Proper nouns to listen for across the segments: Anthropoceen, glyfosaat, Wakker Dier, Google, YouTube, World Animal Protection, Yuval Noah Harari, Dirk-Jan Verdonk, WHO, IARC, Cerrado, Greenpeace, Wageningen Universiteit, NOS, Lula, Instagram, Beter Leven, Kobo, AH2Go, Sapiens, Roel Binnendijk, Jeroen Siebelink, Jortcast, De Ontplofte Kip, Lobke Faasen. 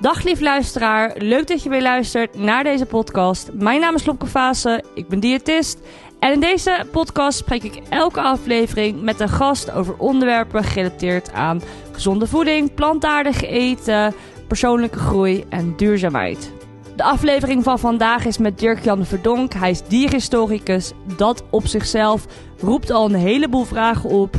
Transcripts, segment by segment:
Dag lief luisteraar, leuk dat je weer luistert naar deze podcast. Mijn naam is Lobke Faasen, ik ben diëtist. En in deze podcast spreek ik elke aflevering met een gast over onderwerpen gerelateerd aan gezonde voeding, plantaardig eten, persoonlijke groei en duurzaamheid. De aflevering van vandaag is met Dirk-Jan Verdonk. Hij is dierhistoricus. Dat op zichzelf roept al een heleboel vragen op.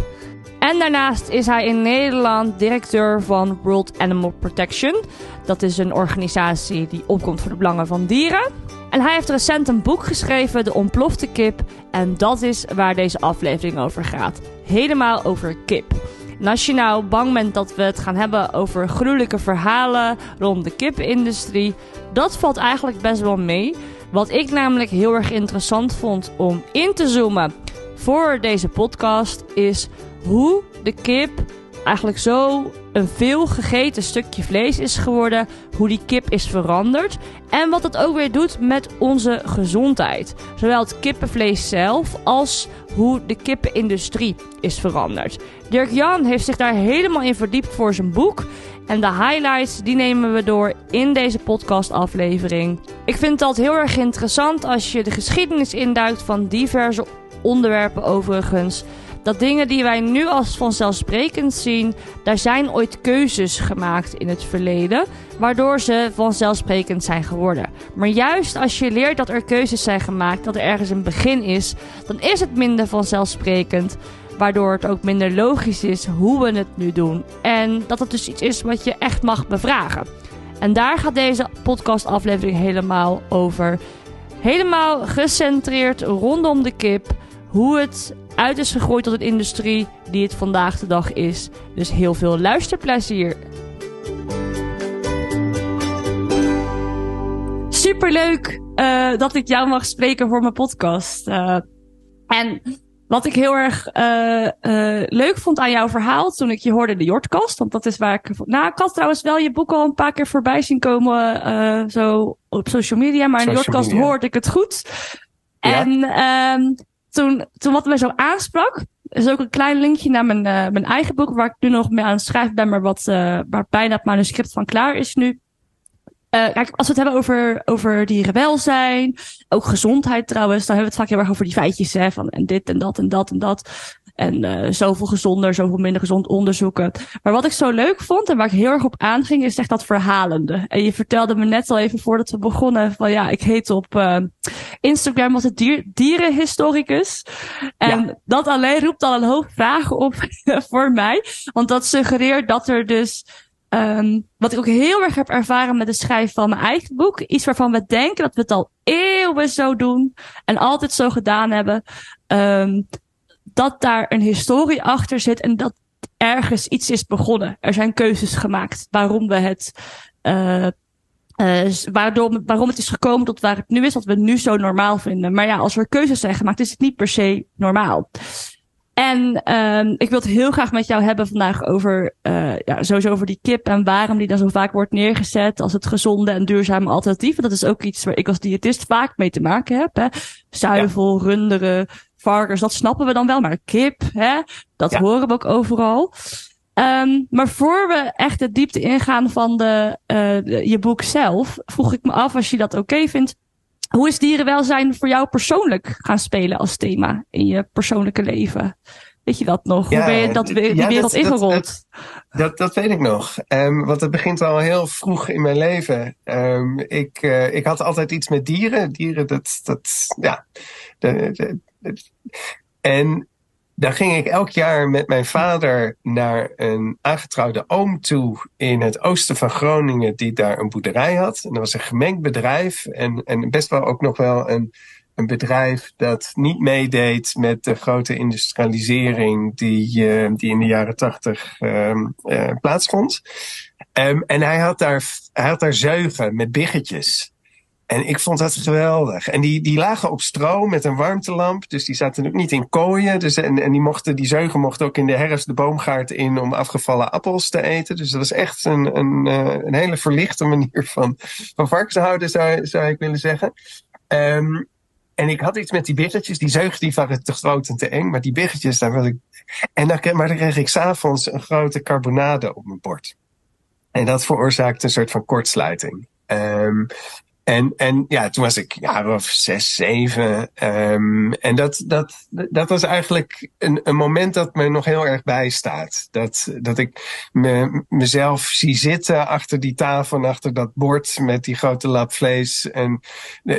En daarnaast is hij in Nederland directeur van World Animal Protection. Dat is een organisatie die opkomt voor de belangen van dieren. En hij heeft recent een boek geschreven, De Ontplofte Kip. En dat is waar deze aflevering over gaat. Helemaal over kip. En als je nou bang bent dat we het gaan hebben over gruwelijke verhalen rond de kipindustrie, dat valt eigenlijk best wel mee. Wat ik namelijk heel erg interessant vond om in te zoomen voor deze podcast is hoe de kip eigenlijk zo een veel gegeten stukje vlees is geworden, hoe die kip is veranderd en wat dat ook weer doet met onze gezondheid. Zowel het kippenvlees zelf als hoe de kippenindustrie is veranderd. Dirk-Jan heeft zich daar helemaal in verdiept voor zijn boek. En de highlights die nemen we door in deze podcastaflevering. Ik vind het altijd heel erg interessant als je de geschiedenis induikt van diverse onderwerpen overigens. Dat dingen die wij nu als vanzelfsprekend zien, daar zijn ooit keuzes gemaakt in het verleden, waardoor ze vanzelfsprekend zijn geworden. Maar juist als je leert dat er keuzes zijn gemaakt, dat er ergens een begin is, dan is het minder vanzelfsprekend, waardoor het ook minder logisch is hoe we het nu doen. En dat het dus iets is wat je echt mag bevragen. En daar gaat deze podcastaflevering helemaal over. Helemaal gecentreerd rondom de kip, hoe het uit is gegroeid tot een industrie die het vandaag de dag is. Dus heel veel luisterplezier. Superleuk dat ik jou mag spreken voor mijn podcast. En wat ik heel erg leuk vond aan jouw verhaal toen ik je hoorde in de Jortcast, want dat is waar ik... Nou, ik had trouwens wel je boek al een paar keer voorbij zien komen zo op social media, maar in de Jortcast hoorde ik het goed. Ja. En Toen wat mij zo aansprak, is ook een klein linkje naar mijn eigen boek, waar ik nu nog mee aan het schrijven ben, maar waar bijna het manuscript van klaar is nu. Kijk, als we het hebben over dierenwelzijn, ook gezondheid trouwens, dan hebben we het vaak heel erg over die feitjes, hè, van en dit en dat en dat en dat. En zoveel gezonder, zoveel minder gezond onderzoeken. Maar wat ik zo leuk vond en waar ik heel erg op aanging, is echt dat verhalende. En je vertelde me net al even voordat we begonnen van ja, ik heet op Instagram als het dierenhistoricus. En ja, dat alleen roept al een hoop vragen op voor mij. Want dat suggereert dat er dus... wat ik ook heel erg heb ervaren met het schrijven van mijn eigen boek, iets waarvan we denken dat we het al eeuwen zo doen en altijd zo gedaan hebben, dat daar een historie achter zit en dat ergens iets is begonnen. Er zijn keuzes gemaakt waarom we het waarom het is gekomen tot waar het nu is, wat we nu zo normaal vinden. Maar ja, als er keuzes zijn gemaakt, is het niet per se normaal. En ik wil het heel graag met jou hebben vandaag over sowieso over die kip en waarom die dan zo vaak wordt neergezet als het gezonde en duurzame alternatief. Dat is ook iets waar ik als diëtist vaak mee te maken heb. Hè? Zuivel, runderen, varkens, dat snappen we dan wel. Maar kip, hè? Dat horen we ook overal. Maar voor we echt de diepte ingaan van je boek zelf, vroeg ik me af, als je dat oké vindt, hoe is dierenwelzijn voor jou persoonlijk gaan spelen als thema in je persoonlijke leven? Weet je dat nog? Hoe ben je die wereld ingerold? Dat weet ik nog. Want het begint al heel vroeg in mijn leven. Ik had altijd iets met dieren. En daar ging ik elk jaar met mijn vader naar een aangetrouwde oom toe in het oosten van Groningen, die daar een boerderij had. En dat was een gemengd bedrijf en best wel ook nog wel een bedrijf dat niet meedeed met de grote industrialisering die in de jaren 80 plaatsvond. En hij had daar zeugen met biggetjes. En ik vond dat geweldig. En die lagen op stro met een warmtelamp. Dus die zaten ook niet in kooien. Dus, en die zeugen mochten ook in de herfst de boomgaard in om afgevallen appels te eten. Dus dat was echt een hele verlichte manier van varkens houden, zou ik willen zeggen. En ik had iets met die biggetjes. Die zeugen die waren te groot en te eng. Maar die biggetjes, daar was ik... Maar dan kreeg ik 's avonds een grote carbonade op mijn bord. En dat veroorzaakt een soort van kortsluiting. En ja, toen was ik jaar of 6, 7. En dat was eigenlijk een moment dat me nog heel erg bijstaat. Dat ik mezelf zie zitten achter die tafel en achter dat bord met die grote lap vlees. En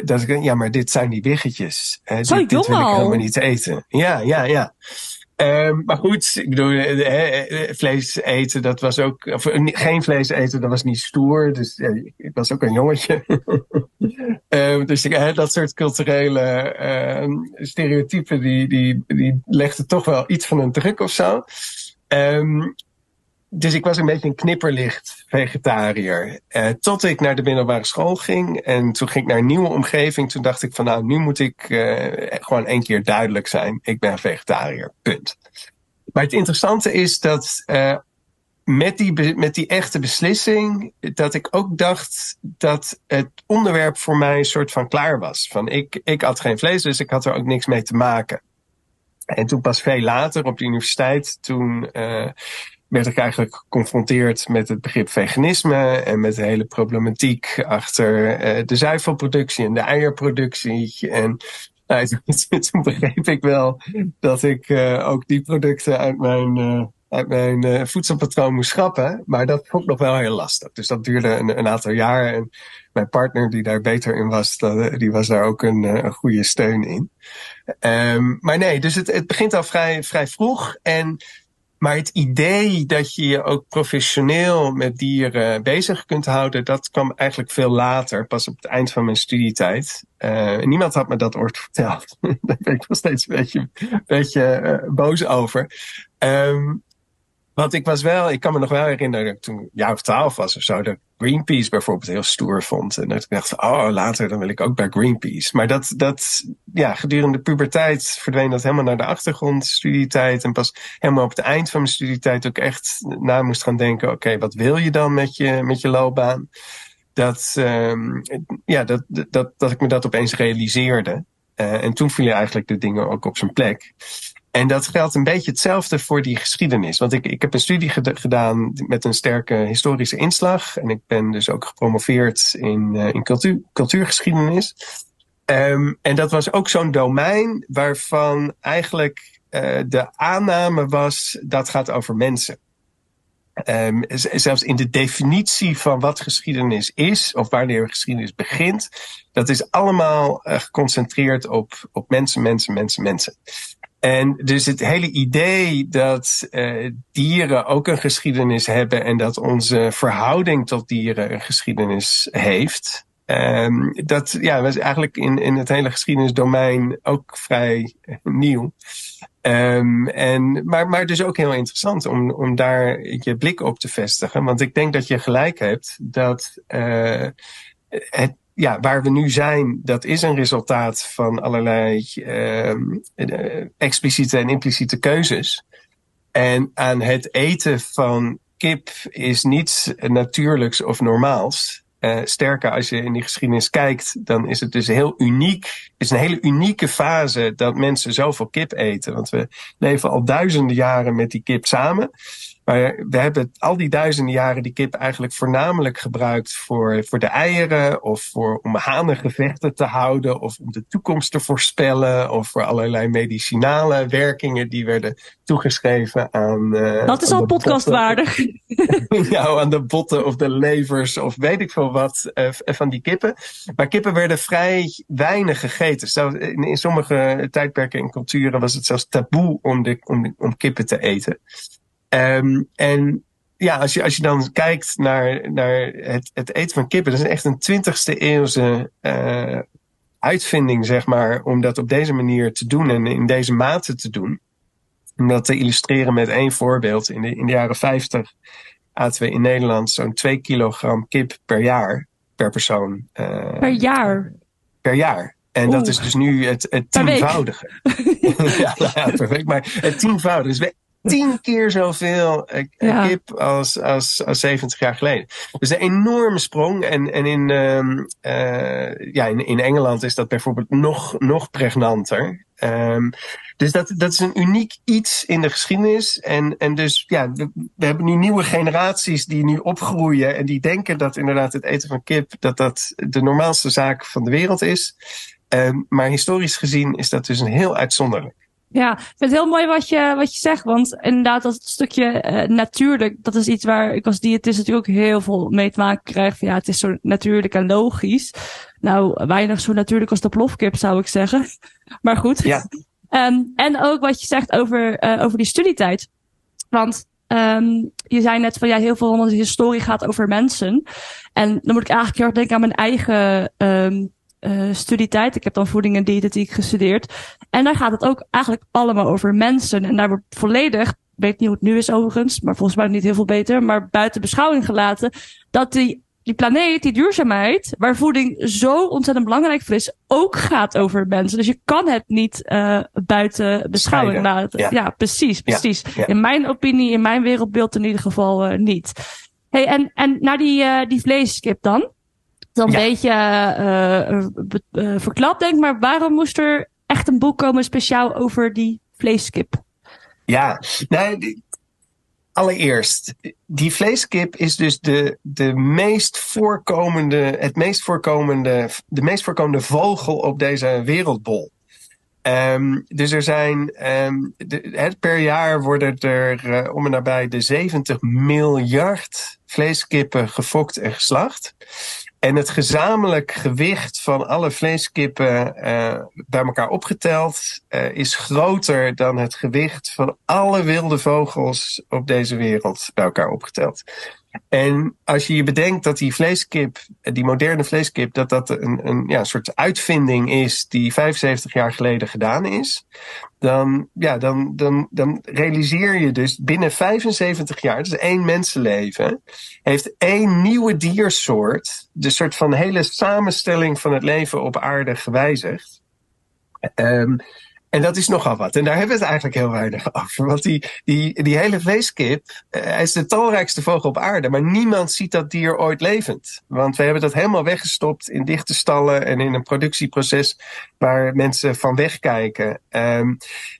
dat ik, ja, maar dit zijn die biggetjes. Dit wil ik helemaal niet eten. Ja. Maar goed, ik bedoel, vlees eten, dat was ook... Of geen vlees eten, dat was niet stoer. Dus ik was ook een jongetje. Dus dat soort culturele stereotypen... Die legden toch wel iets van een druk of zo. Dus ik was een beetje een knipperlicht vegetariër. Tot ik naar de middelbare school ging. En toen ging ik naar een nieuwe omgeving. Toen dacht ik van nou, nu moet ik gewoon 1 keer duidelijk zijn. Ik ben vegetariër, punt. Maar het interessante is dat met die echte beslissing... dat ik ook dacht dat het onderwerp voor mij een soort van klaar was. Van ik at geen vlees, dus ik had er ook niks mee te maken. En toen pas veel later op de universiteit, toen... werd ik eigenlijk geconfronteerd met het begrip veganisme en met de hele problematiek achter de zuivelproductie en de eierproductie. En toen begreep ik wel dat ik ook die producten uit mijn voedselpatroon moest schrappen. Maar dat vond ik nog wel heel lastig. Dus dat duurde een aantal jaar. En mijn partner die daar beter in was, die was daar ook een goede steun in. Maar nee, dus het begint al vrij vroeg. Maar het idee dat je je ook professioneel met dieren bezig kunt houden... dat kwam eigenlijk veel later, pas op het eind van mijn studietijd. Niemand had me dat ooit verteld. Daar ben ik nog steeds een beetje boos over. Want ik kan me nog wel herinneren dat ik toen een jaar of 12 was of zo... dat Greenpeace bijvoorbeeld heel stoer vond. En dat ik dacht, later dan wil ik ook bij Greenpeace. Maar gedurende de puberteit verdween dat helemaal naar de achtergrond, studietijd. En pas helemaal op het eind van mijn studietijd ook echt na moest gaan denken... oké, wat wil je dan met je loopbaan? Dat ik me dat opeens realiseerde. En toen vielen eigenlijk de dingen ook op zijn plek. En dat geldt een beetje hetzelfde voor die geschiedenis. Want ik heb een studie gedaan met een sterke historische inslag. En ik ben dus ook gepromoveerd in cultuurgeschiedenis. En dat was ook zo'n domein waarvan eigenlijk de aanname was... dat gaat over mensen. Zelfs in de definitie van wat geschiedenis is... of wanneer geschiedenis begint... dat is allemaal geconcentreerd op mensen. En dus het hele idee dat dieren ook een geschiedenis hebben... en dat onze verhouding tot dieren een geschiedenis heeft... dat was eigenlijk in het hele geschiedenisdomein ook vrij nieuw. Maar dus ook heel interessant om daar je blik op te vestigen. Want ik denk dat je gelijk hebt dat het... Ja, waar we nu zijn, dat is een resultaat van allerlei expliciete en impliciete keuzes. En aan het eten van kip is niets natuurlijks of normaals. Sterker, als je in die geschiedenis kijkt, dan is het dus heel uniek. Het is een hele unieke fase dat mensen zoveel kip eten. Want we leven al duizenden jaren met die kip samen. Maar we hebben al die duizenden jaren die kip eigenlijk voornamelijk gebruikt voor de eieren... of om hanengevechten te houden of om de toekomst te voorspellen... of voor allerlei medicinale werkingen die werden toegeschreven aan... dat is al podcastwaardig. Aan de botten of de levers of weet ik veel wat van die kippen. Maar kippen werden vrij weinig gegeten. Zelfs in sommige tijdperken en culturen was het zelfs taboe om kippen te eten. Als je dan kijkt naar het eten van kippen... dat is echt een 20e eeuwse uitvinding, zeg maar... om dat op deze manier te doen en in deze mate te doen. Om dat te illustreren met één voorbeeld. In de jaren 50 aten we in Nederland zo'n 2 kilogram kip per jaar. Per persoon. Per jaar. En dat is dus nu het tienvoudige. Per week. Maar het tienvoudige is 10 keer zoveel kip als 70 jaar geleden. Dus een enorme sprong. En in Engeland is dat bijvoorbeeld nog pregnanter. Dus dat is een uniek iets in de geschiedenis. En dus ja, we hebben nu nieuwe generaties die nu opgroeien. En die denken dat inderdaad het eten van kip, dat de normaalste zaak van de wereld is. Maar historisch gezien is dat dus een heel uitzonderlijk. Ja, ik vind het heel mooi wat je zegt. Want inderdaad, dat stukje natuurlijk, dat is iets waar ik als diëtist natuurlijk ook heel veel mee te maken krijg. Van, ja, het is zo natuurlijk en logisch. Nou, weinig zo natuurlijk als de plofkip, zou ik zeggen. Maar goed. Ja. En ook wat je zegt over die studietijd. Want je zei net van ja, heel veel van de historie gaat over mensen. En dan moet ik eigenlijk heel erg denken aan mijn eigen studietijd. Ik heb dan voeding en diëtetiek gestudeerd. En daar gaat het ook eigenlijk allemaal over mensen. En daar wordt volledig, ik weet niet hoe het nu is overigens, maar volgens mij niet heel veel beter, maar buiten beschouwing gelaten, dat die planeet, die duurzaamheid, waar voeding zo ontzettend belangrijk voor is, ook gaat over mensen. Dus je kan het niet buiten beschouwing laten. Ja, ja, precies. Ja. In mijn opinie, in mijn wereldbeeld in ieder geval niet. Hey, en naar die vleeskip dan? Dan een beetje verklapt, denk ik. Maar waarom moest er echt een boek komen speciaal over die vleeskip? Ja, nou, allereerst, die vleeskip is dus de meest voorkomende vogel op deze wereldbol. Dus er zijn per jaar worden er om en nabij de 70 miljard vleeskippen gefokt en geslacht. En het gezamenlijk gewicht van alle vleeskippen bij elkaar opgeteld is groter dan het gewicht van alle wilde vogels op deze wereld bij elkaar opgeteld. En als je bedenkt dat die moderne vleeskip, dat een soort uitvinding is die 75 jaar geleden gedaan is, dan realiseer je dus binnen 75 jaar, dus 1 mensenleven, heeft 1 nieuwe diersoort de soort van hele samenstelling van het leven op aarde gewijzigd. En dat is nogal wat. En daar hebben we het eigenlijk heel weinig over. Want die hele vleeskip is de talrijkste vogel op aarde. Maar niemand ziet dat dier ooit levend. Want we hebben dat helemaal weggestopt in dichte stallen en in een productieproces waar mensen van wegkijken.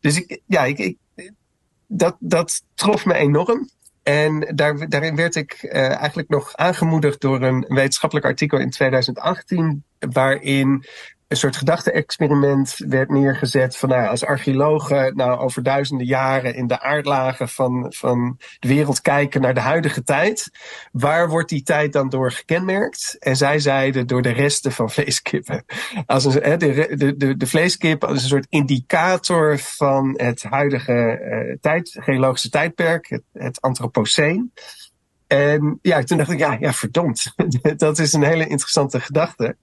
Dus dat trof me enorm. En daarin werd ik eigenlijk nog aangemoedigd door een wetenschappelijk artikel in 2018... waarin een soort gedachte-experiment werd neergezet van als archeologen over duizenden jaren in de aardlagen van de wereld kijken naar de huidige tijd. Waar wordt die tijd dan door gekenmerkt? En zij zeiden door de resten van vleeskippen. De vleeskip als een soort indicator van het huidige geologische tijdperk, het Anthropoceen. En toen dacht ik, verdomd, dat is een hele interessante gedachte.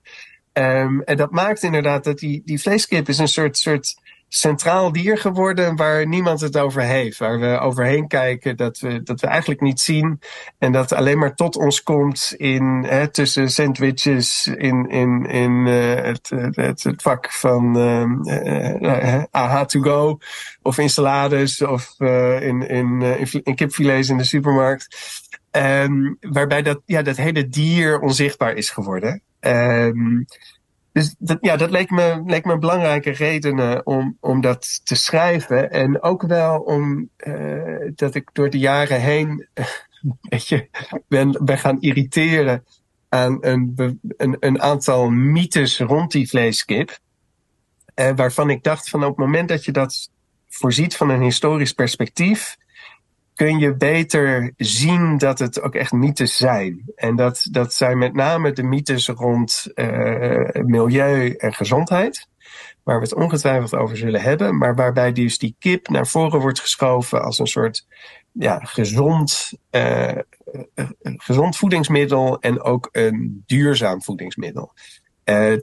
En dat maakt inderdaad dat die vleeskip is een soort centraal dier geworden waar niemand het over heeft. Waar we overheen kijken, dat we eigenlijk niet zien. En dat alleen maar tot ons komt tussen sandwiches in het vak van AH2Go. Of in salades of in kipfilets in de supermarkt. Waarbij dat hele dier onzichtbaar is geworden. Dus dat leek me een belangrijke reden om dat te schrijven. En ook wel omdat ik door de jaren heen een beetje ben gaan irriteren aan een aantal mythes rond die vleeskip. Waarvan ik dacht van op het moment dat je dat voorziet van een historisch perspectief, kun je beter zien dat het ook echt mythes zijn. En dat zijn met name de mythes rond milieu en gezondheid, waar we het ongetwijfeld over zullen hebben, maar waarbij dus die kip naar voren wordt geschoven als een soort gezond voedingsmiddel en ook een duurzaam voedingsmiddel.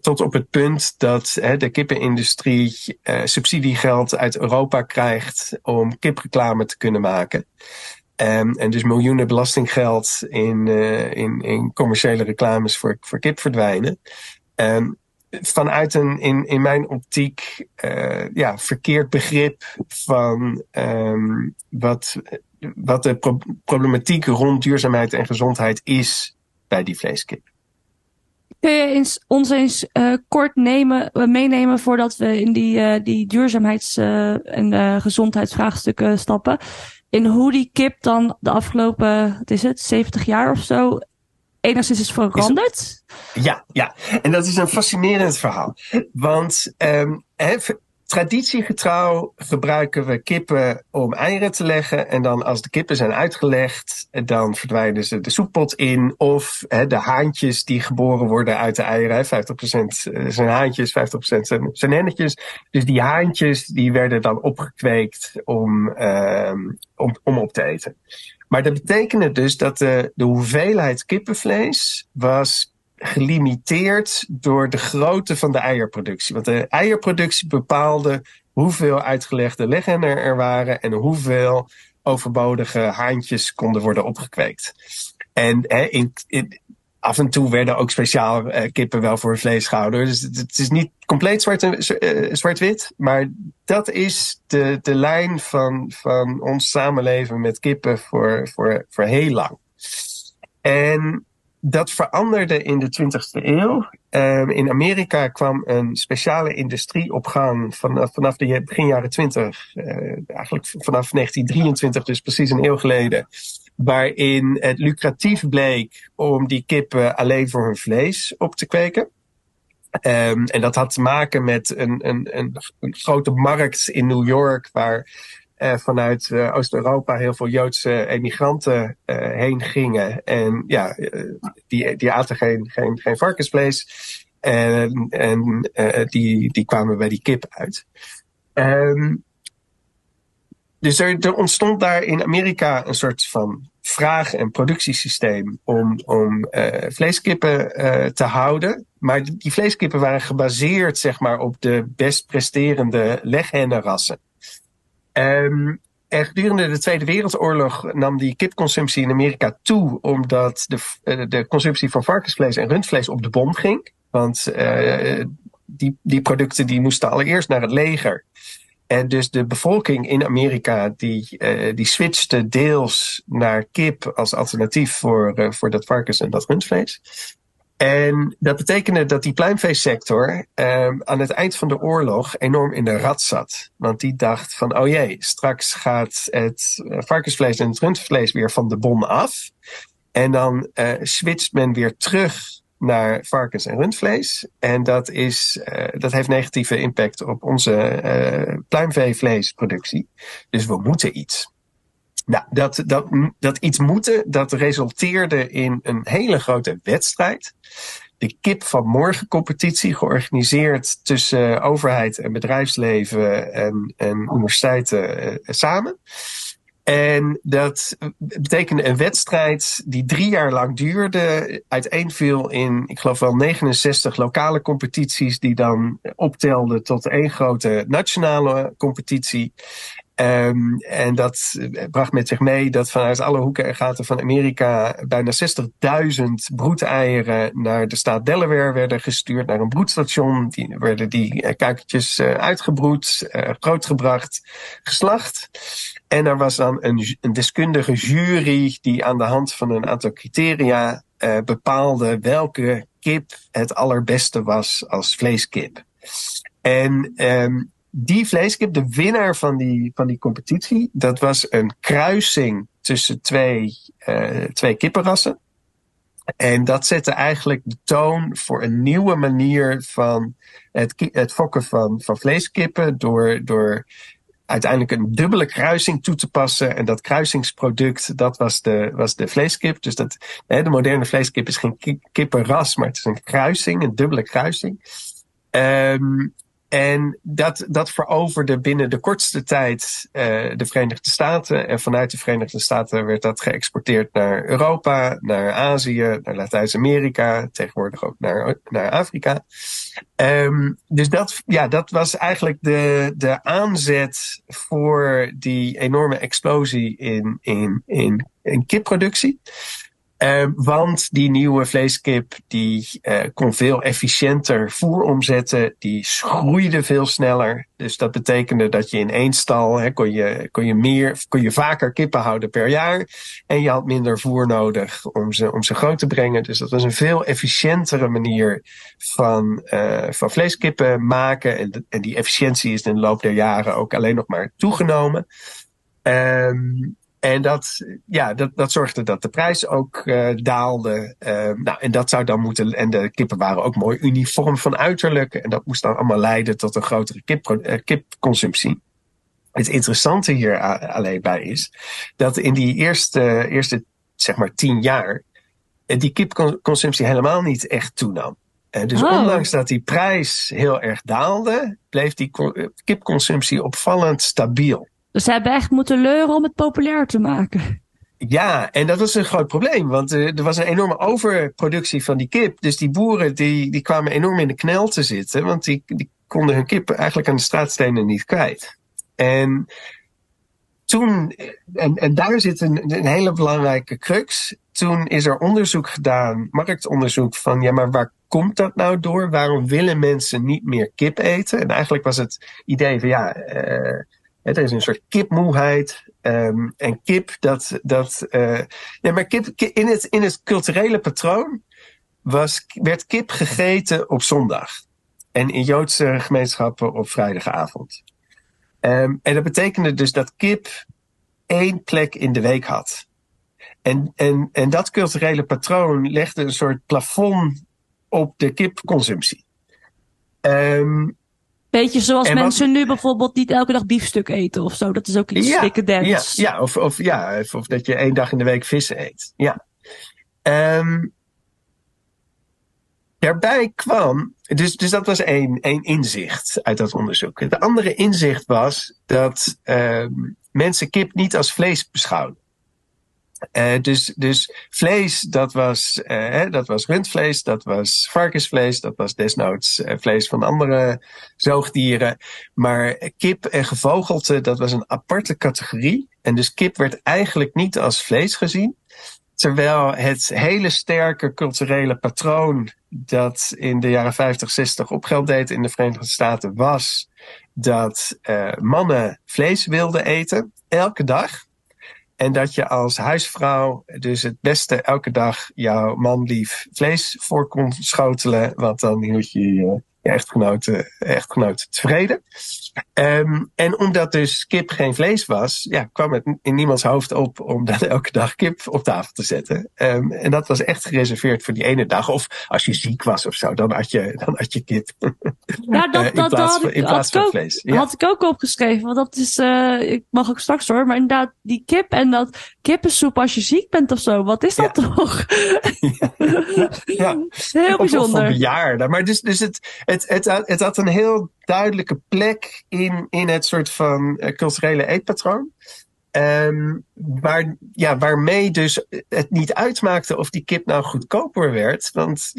Tot op het punt dat de kippenindustrie subsidiegeld uit Europa krijgt om kipreclame te kunnen maken. En dus miljoenen belastinggeld in commerciële reclames voor kip verdwijnen. vanuit een in mijn optiek verkeerd begrip van wat de problematiek rond duurzaamheid en gezondheid is bij die vleeskip. Kun je ons eens kort meenemen voordat we in die duurzaamheids- en gezondheidsvraagstukken stappen? In hoe die kip dan de afgelopen 70 jaar of zo enigszins is veranderd? Ja. En dat is een fascinerend verhaal. Want traditiegetrouw gebruiken we kippen om eieren te leggen. En dan als de kippen zijn uitgelegd, dan verdwijnen ze de soeppot in. Of de haantjes die geboren worden uit de eieren. 50% zijn haantjes, 50% zijn hennetjes. Dus die haantjes die werden dan opgekweekt om op te eten. Maar dat betekende dus dat de hoeveelheid kippenvlees was gelimiteerd door de grootte van de eierproductie. Want de eierproductie bepaalde hoeveel uitgelegde leghennen er waren en hoeveel overbodige haantjes konden worden opgekweekt. En af en toe werden ook speciaal kippen wel voor vlees gehouden. Dus het is niet compleet zwart-wit. Maar dat is de lijn van ons samenleven met kippen voor heel lang. En dat veranderde in de 20e eeuw. In Amerika kwam een speciale industrie op gang vanaf de begin jaren 20. Eigenlijk vanaf 1923, dus precies een eeuw geleden. Waarin het lucratief bleek om die kippen alleen voor hun vlees op te kweken. En dat had te maken met een grote markt in New York, waar vanuit Oost-Europa heel veel Joodse emigranten heen gingen. En die aten geen varkensvlees. En die kwamen bij die kip uit. Dus er ontstond daar in Amerika een soort van vraag- en productiesysteem om vleeskippen te houden. Maar die vleeskippen waren gebaseerd op de best presterende leghennenrassen. En gedurende de Tweede Wereldoorlog nam die kipconsumptie in Amerika toe, omdat de consumptie van varkensvlees en rundvlees op de bom ging. Want die producten die moesten allereerst naar het leger. En dus de bevolking in Amerika die switchte deels naar kip als alternatief voor dat varkens- en dat rundvlees. En dat betekende dat die pluimveesector aan het eind van de oorlog enorm in de rat zat. Want die dacht van, oh jee, straks gaat het varkensvlees en het rundvlees weer van de bon af. En dan switcht men weer terug naar varkens- en rundvlees. En dat heeft negatieve impact op onze pluimveevleesproductie. Dus we moeten iets. Nou, dat iets moeten, dat resulteerde in een hele grote wedstrijd. De Kip van Morgen competitie, georganiseerd tussen overheid en bedrijfsleven en universiteiten samen. En dat betekende een wedstrijd die 3 jaar lang duurde. Uiteenviel in, ik geloof wel, 69 lokale competities, die dan optelden tot 1 grote nationale competitie. En dat bracht met zich mee dat vanuit alle hoeken en gaten van Amerika bijna 60.000 broedeieren naar de staat Delaware werden gestuurd, naar een broedstation. Die werden die kuikentjes uitgebroed, grootgebracht, geslacht. En er was dan een deskundige jury die aan de hand van een aantal criteria bepaalde welke kip het allerbeste was als vleeskip. En die vleeskip, de winnaar van die competitie, dat was een kruising tussen twee kippenrassen. En dat zette eigenlijk de toon voor een nieuwe manier van het fokken van vleeskippen door uiteindelijk een dubbele kruising toe te passen. En dat kruisingsproduct, dat was de vleeskip. Dus de moderne vleeskip is geen kippenras, maar het is een kruising, een dubbele kruising. En dat veroverde binnen de kortste tijd de Verenigde Staten. En vanuit de Verenigde Staten werd dat geëxporteerd naar Europa, naar Azië, naar Latijns-Amerika. Tegenwoordig ook naar Afrika. Dus dat was eigenlijk de aanzet voor die enorme explosie in kipproductie. Want die nieuwe vleeskip die kon veel efficiënter voer omzetten. Die groeide veel sneller. Dus dat betekende dat je in één stal kon je vaker kippen houden per jaar. En je had minder voer nodig om ze groot te brengen. Dus dat was een veel efficiëntere manier van vleeskippen maken. En die efficiëntie is in de loop der jaren ook alleen nog maar toegenomen. En dat zorgde dat de prijs ook daalde. En dat zou dan moeten. En de kippen waren ook mooi uniform van uiterlijk. En dat moest dan allemaal leiden tot een grotere kipconsumptie. Het interessante hier alleen bij is dat in die eerste zeg maar 10 jaar. Die kipconsumptie helemaal niet echt toenam. Ondanks dat die prijs heel erg daalde, bleef die kipconsumptie opvallend stabiel. Dus ze hebben echt moeten leuren om het populair te maken. Ja, en dat was een groot probleem. Want er was een enorme overproductie van die kip. Dus die boeren die kwamen enorm in de knel te zitten. Want die konden hun kip eigenlijk aan de straatstenen niet kwijt. En toen, en daar zit een hele belangrijke crux. Toen is er onderzoek gedaan, marktonderzoek van maar waar komt dat nou door? Waarom willen mensen niet meer kip eten? En eigenlijk was het idee van er is een soort kipmoeheid. En kip kip in het culturele patroon werd kip gegeten op zondag. En in Joodse gemeenschappen op vrijdagavond. En dat betekende dus dat kip 1 plek in de week had. En dat culturele patroon legde een soort plafond op de kipconsumptie. Beetje zoals mensen nu bijvoorbeeld niet elke dag biefstuk eten of zo. Dat is ook iets stikkendends. Ja, of dat je 1 dag in de week vis eet. Ja. Daarbij kwam, dus dat was één inzicht uit dat onderzoek. Het andere inzicht was dat mensen kip niet als vlees beschouwden. Dus vlees, dat was rundvlees, dat was varkensvlees, dat was desnoods vlees van andere zoogdieren. Maar kip en gevogelte, dat was een aparte categorie. En dus kip werd eigenlijk niet als vlees gezien. Terwijl het hele sterke culturele patroon dat in de jaren 50, 60 opgeld deed in de Verenigde Staten was dat mannen vlees wilden eten, elke dag. En dat je als huisvrouw dus het beste elke dag jouw man lief vlees voor kon schotelen. Want dan hield je je echtgenoten tevreden. En omdat dus kip geen vlees was, kwam het in niemands hoofd op om dan elke dag kip op tafel te zetten. En dat was echt gereserveerd voor die ene dag. Of als je ziek was of zo, dan had je kip. Ja, in plaats van vlees. Ja. Had ik ook opgeschreven. Want dat is, ik mag ook straks hoor, maar inderdaad die kip en dat kippensoep als je ziek bent of zo. Wat is dat toch? Ja. Heel bijzonder. Of bejaarden. Maar dus het had een heel duidelijke plek in het soort van culturele eetpatroon. Waarmee dus het niet uitmaakte of die kip nou goedkoper werd. Want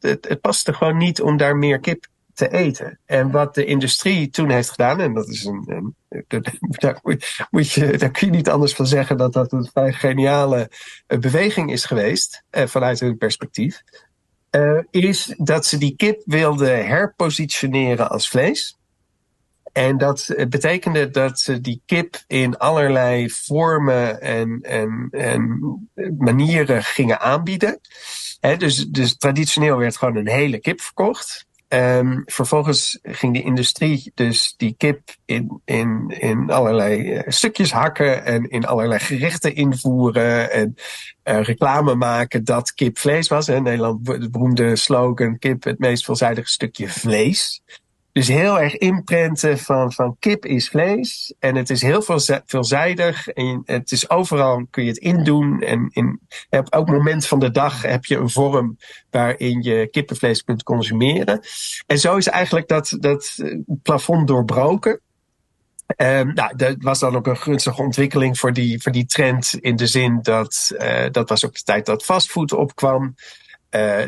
het paste gewoon niet om daar meer kip te eten. En wat de industrie toen heeft gedaan, en dat is daar kun je niet anders van zeggen dat een vrij geniale beweging is geweest vanuit hun perspectief. Is dat ze die kip wilden herpositioneren als vlees. En dat betekende dat ze die kip in allerlei vormen en manieren gingen aanbieden. Dus traditioneel werd gewoon een hele kip verkocht. Vervolgens ging de industrie dus die kip in allerlei stukjes hakken en in allerlei gerechten invoeren en reclame maken dat kip vlees was. In Nederland de beroemde slogan kip het meest veelzijdige stukje vlees. Dus heel erg imprinten van kip is vlees en het is heel veelzijdig en het is overal kun je het indoen. En op elk moment van de dag heb je een vorm waarin je kippenvlees kunt consumeren. En zo is eigenlijk dat plafond doorbroken. Dat was dan ook een gunstige ontwikkeling voor die trend in de zin dat dat was ook de tijd dat fastfood opkwam.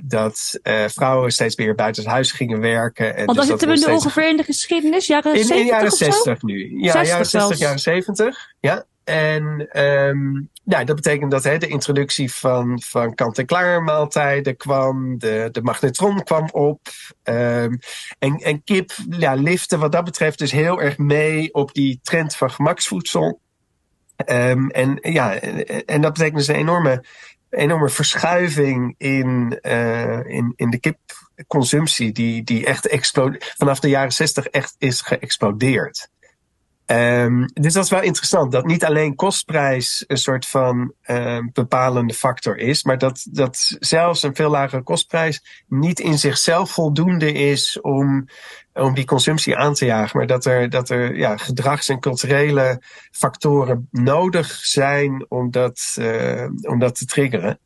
Dat vrouwen steeds meer buiten het huis gingen werken. En want dus dan zitten we nu ongeveer in de geschiedenis, jaren 70 of zo? In jaren 60 nu. Ja, jaren 60, jaren 70. Ja. En dat betekent dat de introductie van kant-en-klaar maaltijden kwam. De magnetron kwam op. En kip lifte wat dat betreft dus heel erg mee op die trend van gemaksvoedsel. En dat betekent dus een enorme verschuiving in de kipconsumptie. Die echt vanaf de jaren 60 echt is geëxplodeerd. Dus dat is wel interessant, dat niet alleen kostprijs een soort van bepalende factor is, maar dat zelfs een veel lagere kostprijs niet in zichzelf voldoende is om die consumptie aan te jagen, maar dat er gedrags- en culturele factoren nodig zijn om dat te triggeren.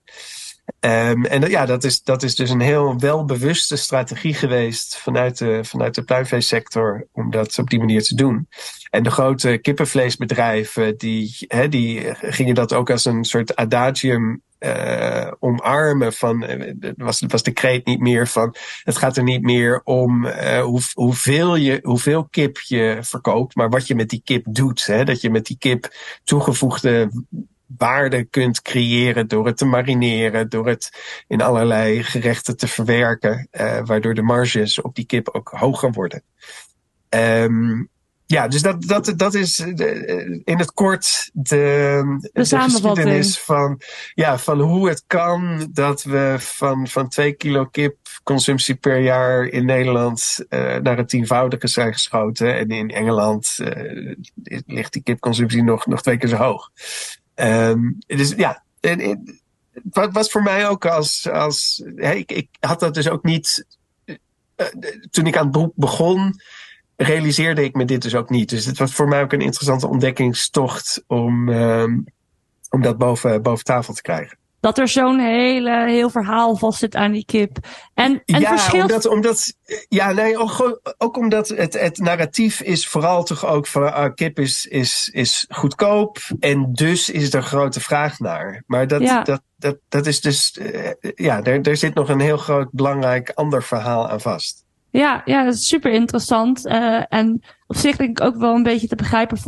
Dat is dus een heel welbewuste strategie geweest vanuit de pluimveesector om dat op die manier te doen. En de grote kippenvleesbedrijven die gingen dat ook als een soort adagium omarmen. Was de kreet niet meer van het gaat er niet meer om hoeveel kip je verkoopt, maar wat je met die kip doet. Dat je met die kip toegevoegde waarde kunt creëren door het te marineren, door het in allerlei gerechten te verwerken, waardoor de marges op die kip ook hoger worden. Dus dat is in het kort de geschiedenis van hoe het kan dat we van 2 kilo kipconsumptie per jaar in Nederland naar het 10-voudige zijn geschoten. En in Engeland ligt die kipconsumptie nog 2 keer zo hoog. En het was voor mij ook ik had dat dus ook niet. Toen ik aan het beroep begon, realiseerde ik me dit dus ook niet. Dus het was voor mij ook een interessante ontdekkingstocht om dat boven tafel te krijgen. Dat er zo'n heel verhaal vast zit aan die kip. En verschilt... omdat het narratief is vooral toch ook van kip is goedkoop en dus is er grote vraag naar. Maar dat is dus... er zit nog een heel groot belangrijk ander verhaal aan vast. Ja, dat is super interessant. En op zich denk ik ook wel een beetje te begrijpen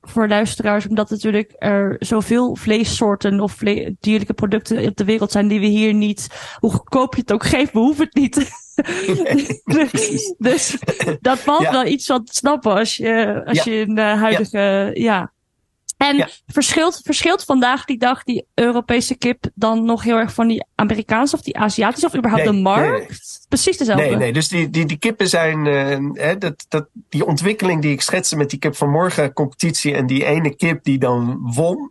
voor luisteraars, omdat natuurlijk er zoveel vleessoorten of dierlijke producten op de wereld zijn die we hier niet, hoe goedkoop je het ook geeft, we hoeven het niet. Nee, dus dat valt wel iets van te snappen als je in de huidige... Ja. En verschilt vandaag die dag die Europese kip dan nog heel erg van die Amerikaanse of die Aziatische of überhaupt de markt? Nee. Precies dezelfde. Nee, dus die kippen zijn... die ontwikkeling die ik schetste met die kip vanmorgen, competitie en die ene kip die dan won,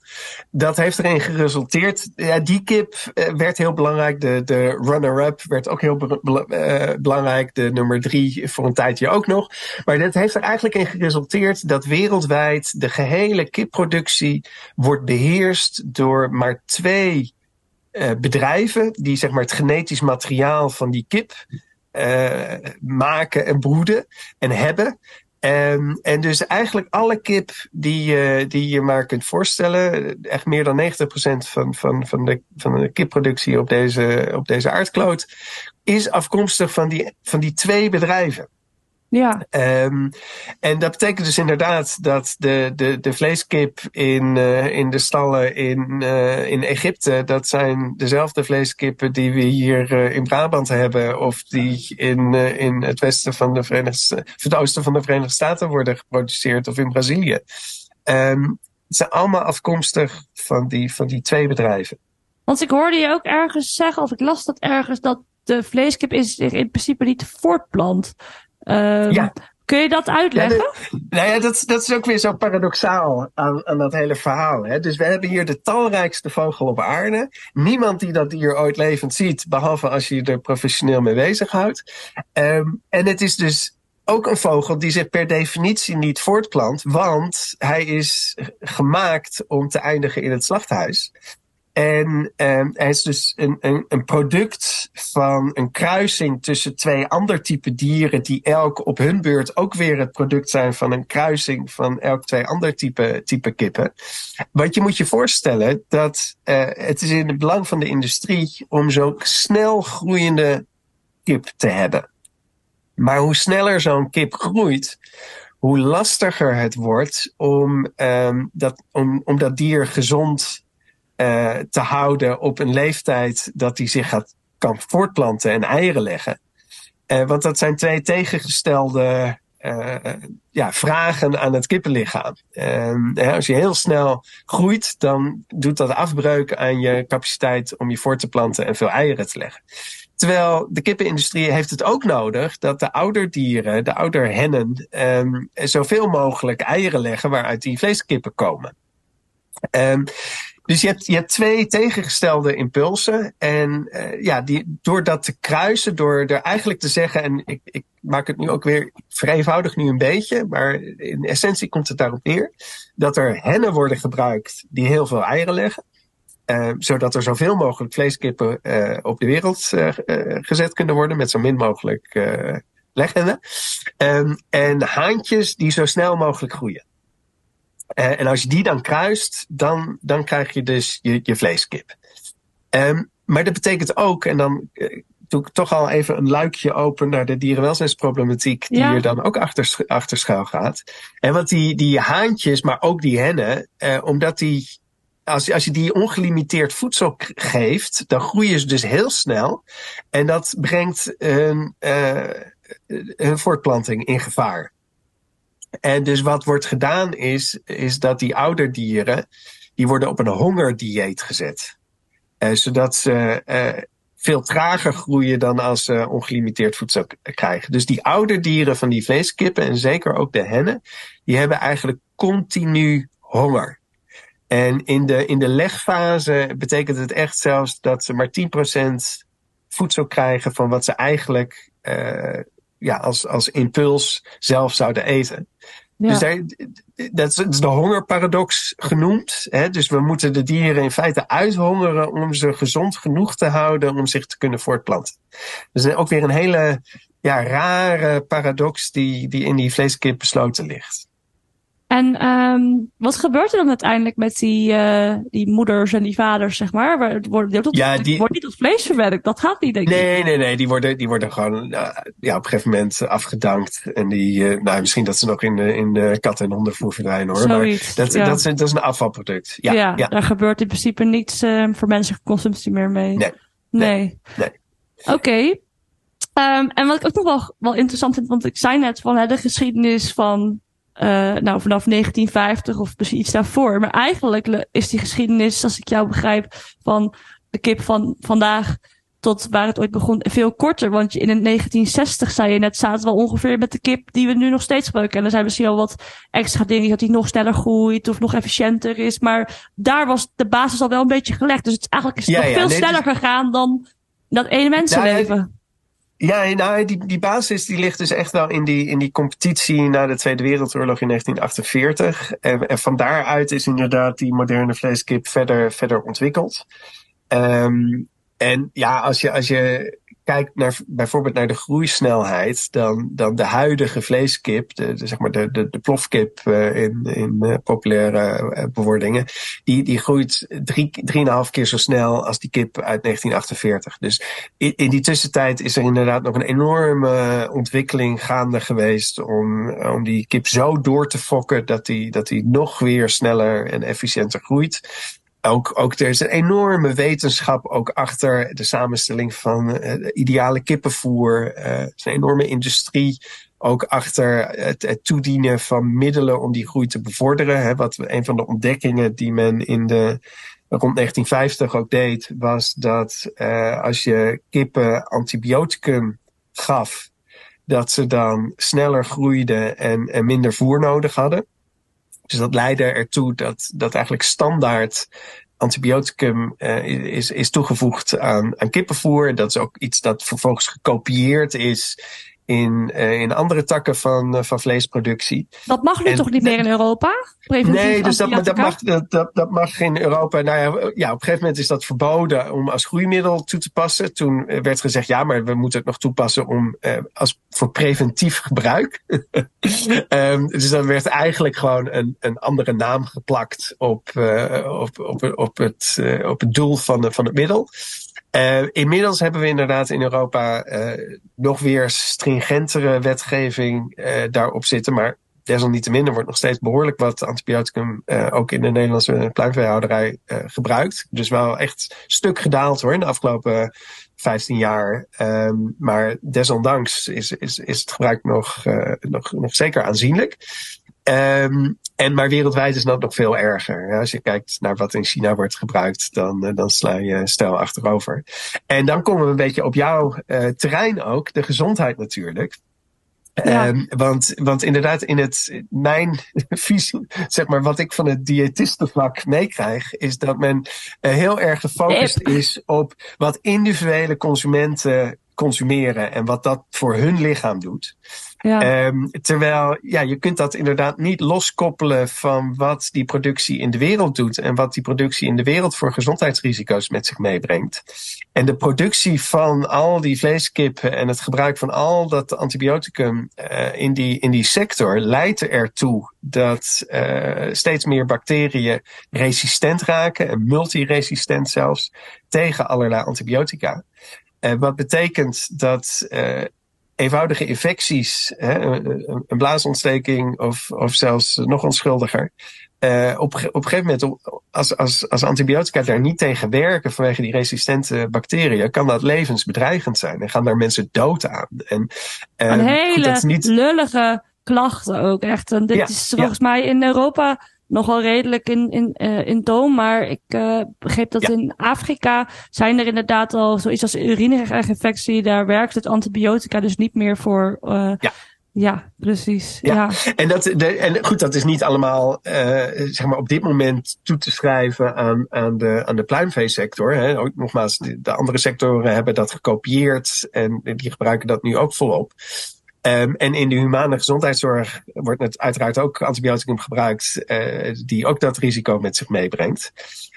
dat heeft erin geresulteerd. Ja, die kip werd heel belangrijk. De runner-up werd ook heel belangrijk. De nummer 3 voor een tijdje ook nog. Maar dat heeft er eigenlijk in geresulteerd dat wereldwijd de gehele kipproductie wordt beheerst door maar 2 bedrijven die zeg maar het genetisch materiaal van die kip maken en broeden en hebben. En dus eigenlijk alle kip die je maar kunt voorstellen, echt meer dan 90% van de kipproductie op deze aardkloot, is afkomstig van die 2 bedrijven. Ja. En dat betekent dus inderdaad dat de vleeskip in de stallen in Egypte, dat zijn dezelfde vleeskippen die we hier in Brabant hebben of die in het westen het oosten van de Verenigde Staten worden geproduceerd of in Brazilië. Het zijn allemaal afkomstig van die 2 bedrijven. Want ik hoorde je ook ergens zeggen, of ik las dat ergens, dat de vleeskip zich in principe niet voortplant. Kun je dat uitleggen? Dat is ook weer zo paradoxaal aan dat hele verhaal. Dus we hebben hier de talrijkste vogel op aarde. Niemand die dat dier ooit levend ziet, behalve als je er professioneel mee bezighoudt. En het is dus ook een vogel die zich per definitie niet voortplant, want hij is gemaakt om te eindigen in het slachthuis. En hij is dus een product van een kruising tussen 2 ander type dieren die elk op hun beurt ook weer het product zijn van een kruising van elk 2 ander type kippen. Want je moet je voorstellen dat het is in het belang van de industrie om zo'n snel groeiende kip te hebben. Maar hoe sneller zo'n kip groeit, hoe lastiger het wordt om dat dier gezond te houden op een leeftijd dat hij zich kan voortplanten en eieren leggen. Want dat zijn twee tegengestelde vragen aan het kippenlichaam. Als je heel snel groeit, dan doet dat afbreuk aan je capaciteit om je voort te planten en veel eieren te leggen. Terwijl de kippenindustrie heeft het ook nodig dat de ouderdieren, de ouderhennen, zoveel mogelijk eieren leggen waaruit die vleeskippen komen. Dus je hebt twee tegengestelde impulsen. En door dat te kruisen, door er eigenlijk te zeggen, en ik maak het nu ook weer vereenvoudig nu een beetje, maar in essentie komt het daarop neer, dat er hennen worden gebruikt die heel veel eieren leggen. Zodat er zoveel mogelijk vleeskippen op de wereld gezet kunnen worden met zo min mogelijk leghennen. En haantjes die zo snel mogelijk groeien. En als je die dan kruist, dan krijg je dus je vleeskip. Maar dat betekent ook, en dan doe ik toch al even een luikje open naar de dierenwelzijnsproblematiek die er dan ook achter schuil gaat. En want die haantjes, maar ook die hennen, omdat die, als je die ongelimiteerd voedsel geeft, dan groeien ze dus heel snel. En dat brengt hun voortplanting in gevaar. En dus wat wordt gedaan is dat die ouderdieren, die worden op een hongerdieet gezet. Zodat ze veel trager groeien dan als ze ongelimiteerd voedsel krijgen. Dus die ouderdieren van die vleeskippen en zeker ook de hennen, die hebben eigenlijk continu honger. En in de legfase betekent het echt zelfs dat ze maar 10% voedsel krijgen van wat ze eigenlijk als impuls zelf zouden eten. Ja. Dus dat is de hongerparadox genoemd. Hè? Dus we moeten de dieren in feite uithongeren om ze gezond genoeg te houden om zich te kunnen voortplanten. Dus ook weer een hele rare paradox die in die vleeskip besloten ligt. En wat gebeurt er dan uiteindelijk met die moeders en die vaders, zeg maar? Wordt niet als vlees verwerkt, dat gaat niet, denk ik. Nee, die worden gewoon op een gegeven moment afgedankt. En misschien dat ze nog in de kat- en hondenvoer verdwijnen, hoor. Zoiets, maar dat is een afvalproduct. Ja, daar gebeurt in principe niets voor menselijke consumptie meer mee. Nee. Oké. En wat ik ook nog wel interessant vind, want ik zei net van de geschiedenis van vanaf 1950 of misschien iets daarvoor. Maar eigenlijk is die geschiedenis, als ik jou begrijp, van de kip van vandaag tot waar het ooit begon, veel korter. Want in het 1960, zei je net, zaten we ongeveer met de kip die we nu nog steeds gebruiken. En er zijn misschien al wat extra dingen dat die nog sneller groeit of nog efficiënter is. Maar daar was de basis al wel een beetje gelegd. Dus het eigenlijk is nog veel sneller gegaan dan dat ene mensenleven. Die basis die ligt dus echt wel in die competitie na de Tweede Wereldoorlog in 1948. En van daaruit is inderdaad die moderne vleeskip verder ontwikkeld. Als je kijkt naar bijvoorbeeld naar de groeisnelheid, dan de huidige vleeskip, de plofkip in populaire bewoordingen, die groeit 3,5 keer zo snel als die kip uit 1948. Dus in die tussentijd is er inderdaad nog een enorme ontwikkeling gaande geweest om die kip zo door te fokken dat die nog weer sneller en efficiënter groeit. Ook er is een enorme wetenschap ook achter de samenstelling van de ideale kippenvoer. Er is een enorme industrie ook achter het toedienen van middelen om die groei te bevorderen. Wat een van de ontdekkingen die men rond 1950 ook deed, was dat als je kippen antibioticum gaf, dat ze dan sneller groeiden en minder voer nodig hadden. Dus dat leidde ertoe dat eigenlijk standaard antibioticum is toegevoegd aan kippenvoer. Dat is ook iets dat vervolgens gekopieerd is in andere takken van vleesproductie. Dat mag nu toch niet meer in Europa? Preventief nee, dus dat mag in Europa. Op een gegeven moment is dat verboden om als groeimiddel toe te passen. Toen werd gezegd, maar we moeten het nog toepassen voor preventief gebruik. Dus dan werd eigenlijk gewoon een andere naam geplakt op het doel van het middel. Inmiddels hebben we inderdaad in Europa nog weer stringentere wetgeving daarop zitten. Maar Desalniettemin, er wordt nog steeds behoorlijk wat antibioticum ook in de Nederlandse pluimveehouderij gebruikt. Dus wel echt stuk gedaald hoor in de afgelopen 15 jaar. Maar desondanks is het gebruik nog zeker aanzienlijk. Maar wereldwijd is dat nog veel erger. Ja, als je kijkt naar wat in China wordt gebruikt, dan sla je stijl achterover. En dan komen we een beetje op jouw terrein ook, de gezondheid natuurlijk. Ja. Want inderdaad, in mijn visie, zeg maar, wat ik van het diëtistenvlak meekrijg, is dat men heel erg gefocust is op wat individuele consumenten consumeren en wat dat voor hun lichaam doet. Ja. Terwijl je kunt dat inderdaad niet loskoppelen van wat die productie in de wereld doet en wat die productie in de wereld voor gezondheidsrisico's met zich meebrengt. En de productie van al die vleeskippen en het gebruik van al dat antibioticum in die sector leidt ertoe dat steeds meer bacteriën resistent raken en multiresistent zelfs tegen allerlei antibiotica. Wat betekent dat eenvoudige infecties, een blaasontsteking of zelfs nog onschuldiger, op een gegeven moment als antibiotica daar niet tegen werken vanwege die resistente bacteriën, kan dat levensbedreigend zijn en gaan daar mensen dood aan. En hele goed, dat is niet... lullige klachten ook echt. En dit is volgens mij in Europa nogal redelijk in toom, maar ik begreep dat in Afrika zijn er inderdaad al zoiets als urineweginfectie. Daar werkt het antibiotica dus niet meer voor. Ja, precies. Ja. Dat is niet allemaal zeg maar op dit moment toe te schrijven aan de pluimveesector. Hè. Ook nogmaals, de andere sectoren hebben dat gekopieerd en die gebruiken dat nu ook volop. En in de humane gezondheidszorg wordt het uiteraard ook antibioticum gebruikt die ook dat risico met zich meebrengt.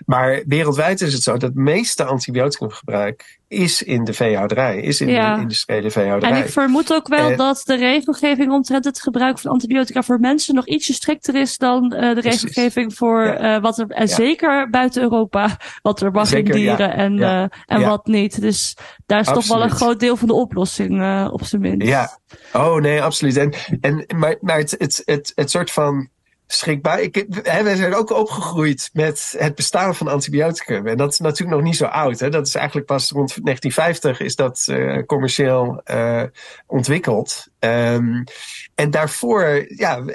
Maar wereldwijd is het zo dat het meeste antibioticumgebruik is in de veehouderij, is in de industriële veehouderij. En ik vermoed ook wel dat de regelgeving omtrent het gebruik van antibiotica voor mensen nog ietsje strikter is dan de regelgeving voor wat er, en zeker buiten Europa, wat er mag in dieren en wat niet. Dus daar is toch wel een groot deel van de oplossing op zijn minst. Ja, oh nee, absoluut. Maar het soort van schrikbaar. Wij zijn ook opgegroeid met het bestaan van antibioticum. En dat is natuurlijk nog niet zo oud. Hè? Dat is eigenlijk pas rond 1950 is dat commercieel ontwikkeld. En daarvoor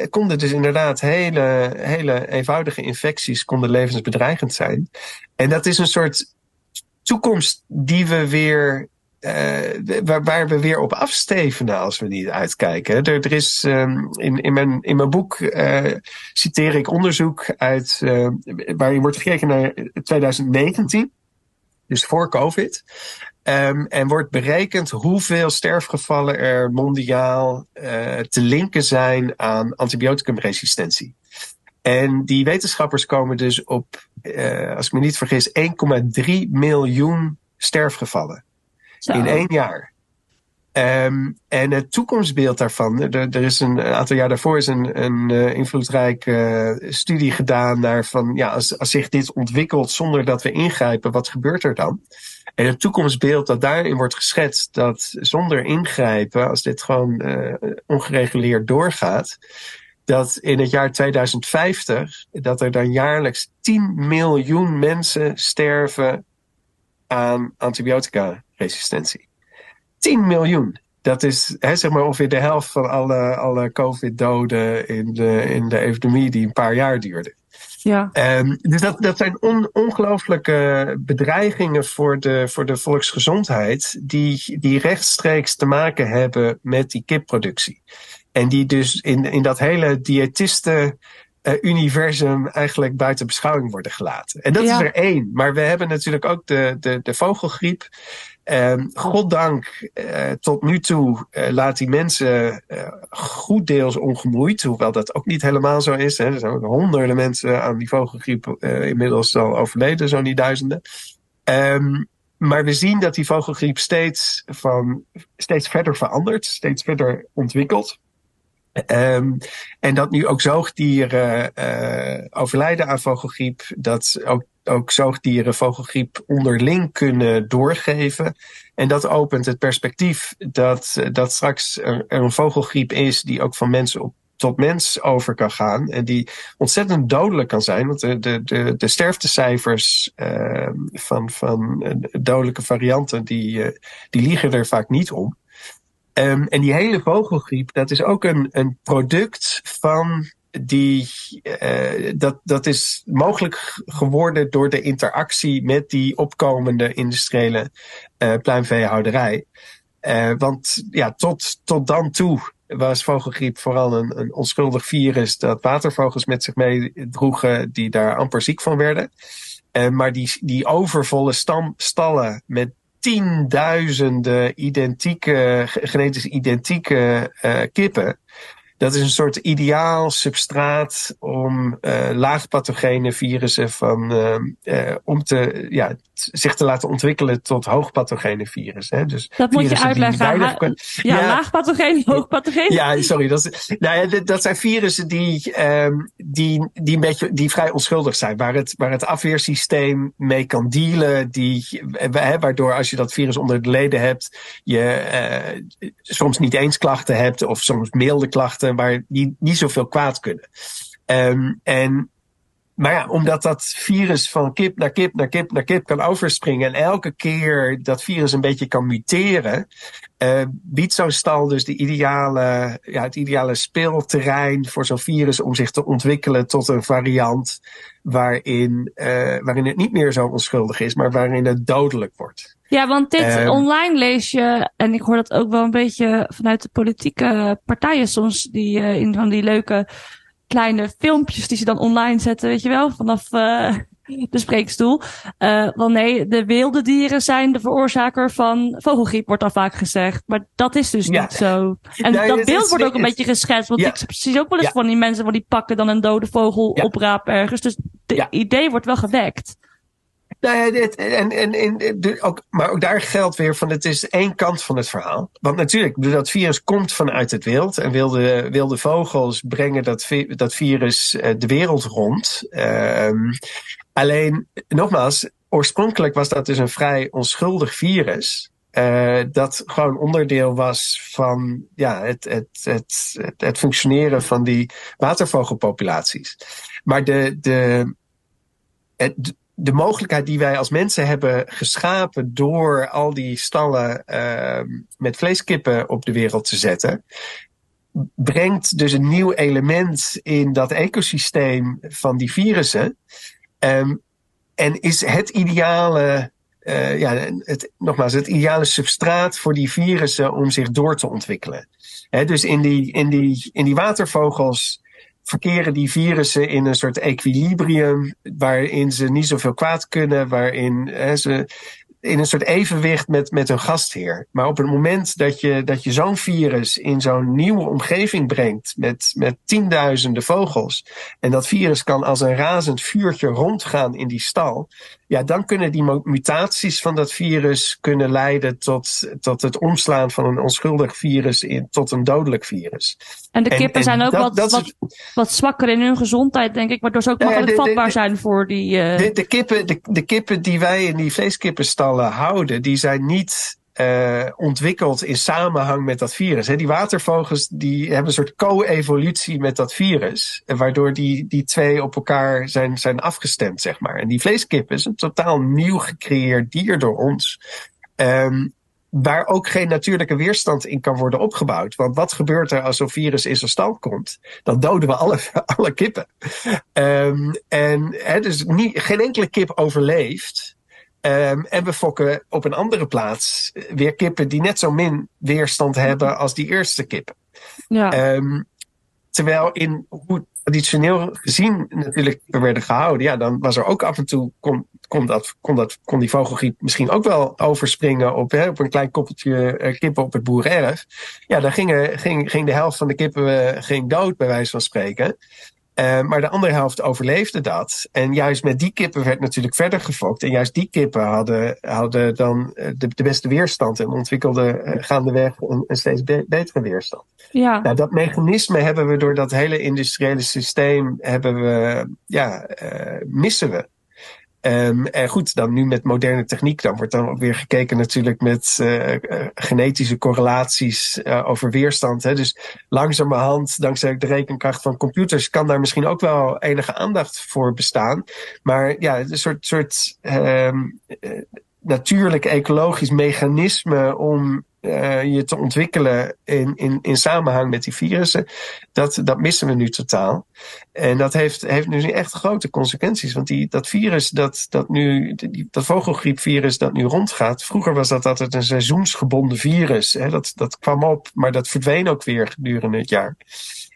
konden dus inderdaad hele eenvoudige infecties konden levensbedreigend zijn. En dat is een soort toekomst die we weer... waar we weer op afstevenen als we niet uitkijken. Er is in mijn boek citeer ik onderzoek uit waarin wordt gekeken naar 2019, dus voor COVID, en wordt berekend hoeveel sterfgevallen er mondiaal te linken zijn aan antibioticumresistentie. En die wetenschappers komen dus op, als ik me niet vergis, 1,3 miljoen sterfgevallen. Zo. In 1 jaar. En het toekomstbeeld daarvan. Er is een aantal jaar daarvoor is een invloedrijke studie gedaan naar van als zich dit ontwikkelt zonder dat we ingrijpen, wat gebeurt er dan? En het toekomstbeeld dat daarin wordt geschetst, dat zonder ingrijpen, als dit gewoon ongereguleerd doorgaat, dat in het jaar 2050 dat er dan jaarlijks 10 miljoen mensen sterven aan antibiotica resistentie. 10 miljoen. Dat is zeg maar ongeveer de helft van alle COVID-doden in de epidemie die een paar jaar duurde. Ja. Dus dat zijn ongelooflijke bedreigingen voor de volksgezondheid die rechtstreeks te maken hebben met die kipproductie. En die dus in dat hele diëtisten universum eigenlijk buiten beschouwing worden gelaten. En dat is er één. Maar we hebben natuurlijk ook de vogelgriep. Goddank tot nu toe laat die mensen goed deels ongemoeid. Hoewel dat ook niet helemaal zo is. Hè. Er zijn honderden mensen aan die vogelgriep inmiddels al overleden. Zo niet duizenden. Maar we zien dat die vogelgriep steeds verder verandert. Steeds verder ontwikkelt. En dat nu ook zoogdieren overlijden aan vogelgriep. Dat ook zoogdieren vogelgriep onderling kunnen doorgeven. En dat opent het perspectief dat straks er een vogelgriep is die ook van mensen op tot mens over kan gaan. En die ontzettend dodelijk kan zijn. Want de sterftecijfers van dodelijke varianten, die liegen er vaak niet om. En die hele vogelgriep, dat is ook een product van dat is mogelijk geworden door de interactie met die opkomende industriële pluimveehouderij. Want ja, tot dan toe was vogelgriep vooral een onschuldig virus dat watervogels met zich meedroegen die daar amper ziek van werden. Maar die overvolle stallen met tienduizenden genetisch identieke kippen. Dat is een soort ideaal substraat om laagpathogene virussen zich te laten ontwikkelen tot hoogpathogene virussen. Dus dat moet je uitleggen. Laagpathogene, hoogpathogene. Ja, sorry. Dat zijn virussen die vrij onschuldig zijn. Waar het afweersysteem mee kan dealen. Waardoor als je dat virus onder de leden hebt, je soms niet eens klachten hebt of soms milde klachten. Waar die niet zoveel kwaad kunnen. Omdat dat virus van kip naar kip naar kip naar kip kan overspringen. En elke keer dat virus een beetje kan muteren. Biedt zo'n stal dus het ideale speelterrein voor zo'n virus om zich te ontwikkelen tot een variant. Waarin het niet meer zo onschuldig is, maar waarin het dodelijk wordt. Ja, want dit online lees je, en ik hoor dat ook wel een beetje vanuit de politieke partijen soms, die in van die leuke kleine filmpjes die ze dan online zetten, weet je wel, vanaf de spreekstoel. Want nee, de wilde dieren zijn de veroorzaker van vogelgriep, wordt dan vaak gezegd. Maar dat is dus niet zo. En dat beeld wordt ook een beetje geschetst. Want ik zie ook wel eens van die mensen, want die pakken dan een dode vogel opraap ergens. Dus het idee wordt wel gewekt. Nou ja, maar ook daar geldt weer van, het is één kant van het verhaal. Want natuurlijk, dat virus komt vanuit het wild. En wilde vogels brengen dat virus de wereld rond. Alleen, nogmaals, oorspronkelijk was dat dus een vrij onschuldig virus. Dat gewoon onderdeel was van het functioneren van die watervogelpopulaties. Maar de mogelijkheid die wij als mensen hebben geschapen door al die stallen met vleeskippen op de wereld te zetten, brengt dus een nieuw element in dat ecosysteem van die virussen. En is het ideale, het ideale substraat voor die virussen om zich door te ontwikkelen. Dus in die watervogels verkeren die virussen in een soort equilibrium waarin ze niet zoveel kwaad kunnen, waarin ze in een soort evenwicht met hun gastheer. Maar op het moment dat je zo'n virus in zo'n nieuwe omgeving brengt met tienduizenden vogels en dat virus kan als een razend vuurtje rondgaan in die stal, dan kunnen die mutaties van dat virus kunnen leiden tot het omslaan van een onschuldig virus tot een dodelijk virus. En de kippen zijn ook wat zwakker in hun gezondheid, denk ik, waardoor ze ook makkelijk vatbaar zijn voor die... De kippen die wij in die vleeskippenstallen houden, die zijn niet ontwikkeld in samenhang met dat virus. Die watervogels die hebben een soort co-evolutie met dat virus. Waardoor die twee op elkaar zijn afgestemd, zeg maar. En die vleeskip is een totaal nieuw gecreëerd dier door ons. Waar ook geen natuurlijke weerstand in kan worden opgebouwd. Want wat gebeurt er als zo'n virus in zijn stal komt? Dan doden we alle kippen. Geen enkele kip overleeft. En we fokken op een andere plaats weer kippen die net zo min weerstand hebben als die eerste kippen. Ja. Terwijl in hoe traditioneel gezien natuurlijk werden gehouden, dan was er ook af en toe kon die vogelgriep misschien ook wel overspringen op een klein koppeltje kippen op het boerenerf. Ja, dan ging de helft van de kippen dood, bij wijze van spreken. Maar de andere helft overleefde dat. En juist met die kippen werd natuurlijk verder gefokt. En juist die kippen hadden dan de beste weerstand. En ontwikkelden gaandeweg een steeds betere weerstand. Ja. Nou, dat mechanisme hebben we door dat hele industriële systeem missen we. En goed, dan nu met moderne techniek, dan wordt dan ook weer gekeken natuurlijk met genetische correlaties over weerstand. Hè. Dus langzamerhand, dankzij de rekenkracht van computers, kan daar misschien ook wel enige aandacht voor bestaan. Maar ja, een soort natuurlijk ecologisch mechanisme om je te ontwikkelen in samenhang met die virussen, dat missen we nu totaal. En dat heeft nu echt grote consequenties. Want dat vogelgriepvirus dat nu rondgaat, vroeger was dat altijd een seizoensgebonden virus. Hè? Dat kwam op, maar dat verdween ook weer gedurende het jaar.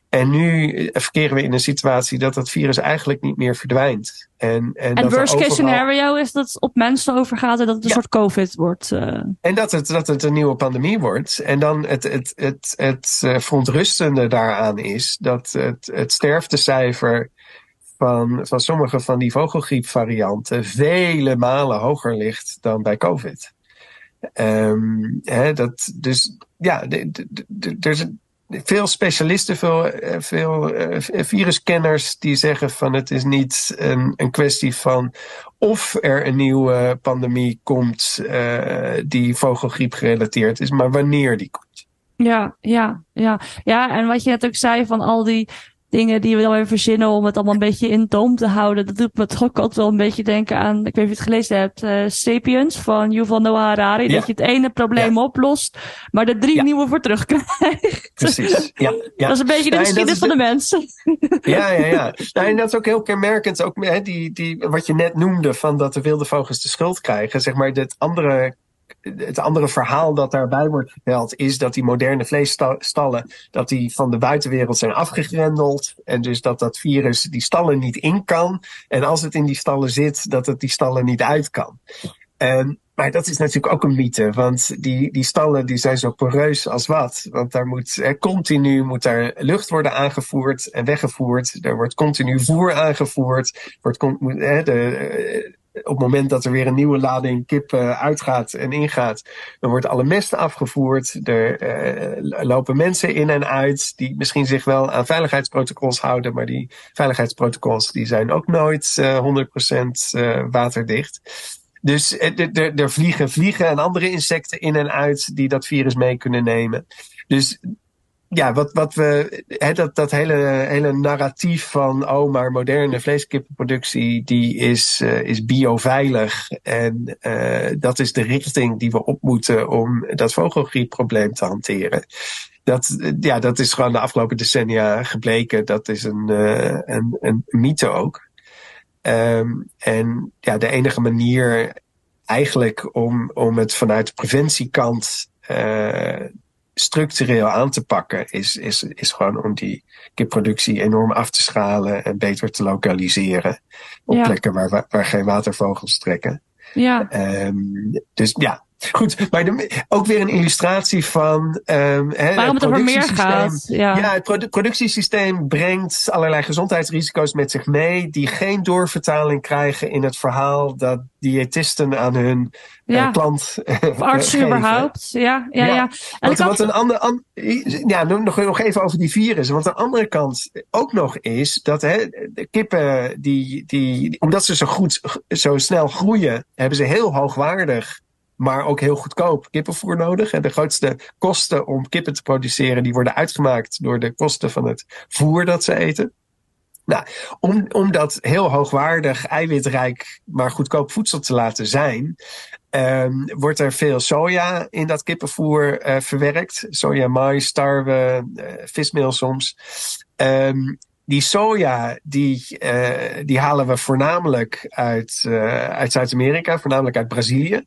En nu verkeren we in een situatie dat dat virus eigenlijk niet meer verdwijnt. En worst case scenario is dat het op mensen overgaat en dat het een soort COVID wordt. En dat het een nieuwe pandemie wordt. En dan het verontrustende daaraan is dat het sterftecijfer van sommige van die vogelgriepvarianten vele malen hoger ligt dan bij COVID. Veel specialisten, veel viruskenners die zeggen van het is niet een kwestie van of er een nieuwe pandemie komt die vogelgriep gerelateerd is, maar wanneer die komt. Ja, en wat je net ook zei van al die dingen die we dan weer verzinnen om het allemaal een beetje in toom te houden. Dat doet me toch ook altijd wel een beetje denken aan, ik weet niet of je het gelezen hebt, Sapiens van Yuval Noah Harari. Ja. Dat je het ene probleem oplost, maar er 3 nieuwe voor terugkrijgt. Precies, ja. Dat is een beetje de geschiedenis van de mensen. Ja. Nou, en dat is ook heel kenmerkend. Ook, hè, wat je net noemde, van dat de wilde vogels de schuld krijgen. Zeg maar, het andere verhaal dat daarbij wordt verteld is dat die moderne vleesstallen dat die van de buitenwereld zijn afgegrendeld. En dus dat virus die stallen niet in kan. En als het in die stallen zit, dat het die stallen niet uit kan. Maar dat is natuurlijk ook een mythe. Want die stallen die zijn zo poreus als wat. Want daar moet continu lucht worden aangevoerd en weggevoerd. Er wordt continu voer aangevoerd. Op het moment dat er weer een nieuwe lading kip uitgaat en ingaat, dan wordt alle mest afgevoerd. Er lopen mensen in en uit die misschien zich wel aan veiligheidsprotocols houden, maar die veiligheidsprotocols die zijn ook nooit 100% waterdicht. Dus er vliegen en andere insecten in en uit die dat virus mee kunnen nemen. Dus ja, dat hele narratief van maar moderne vleeskippenproductie die is bioveilig. En dat is de richting die we op moeten om dat vogelgriepprobleem te hanteren. Dat is gewoon de afgelopen decennia gebleken. Dat is een mythe ook. De enige manier eigenlijk om het vanuit de preventiekant structureel aan te pakken is gewoon om die kipproductie enorm af te schalen en beter te lokaliseren op plekken waar geen watervogels trekken. Ja. Goed, maar ook weer een illustratie van waarom het over meer gaat. Ja, het productiesysteem brengt allerlei gezondheidsrisico's met zich mee die geen doorvertaling krijgen in het verhaal dat diëtisten aan hun klant of artsen überhaupt. Ja. Nog even over die virussen. Want de andere kant ook nog is dat de kippen, die omdat ze zo snel groeien, hebben ze heel hoogwaardig, maar ook heel goedkoop kippenvoer nodig. En de grootste kosten om kippen te produceren, die worden uitgemaakt door de kosten van het voer dat ze eten. Nou, om dat heel hoogwaardig, eiwitrijk, maar goedkoop voedsel te laten zijn, wordt er veel soja in dat kippenvoer verwerkt. Soja, maïs, tarwe, vismeel soms. Die soja, die halen we voornamelijk uit Zuid-Amerika, voornamelijk uit Brazilië.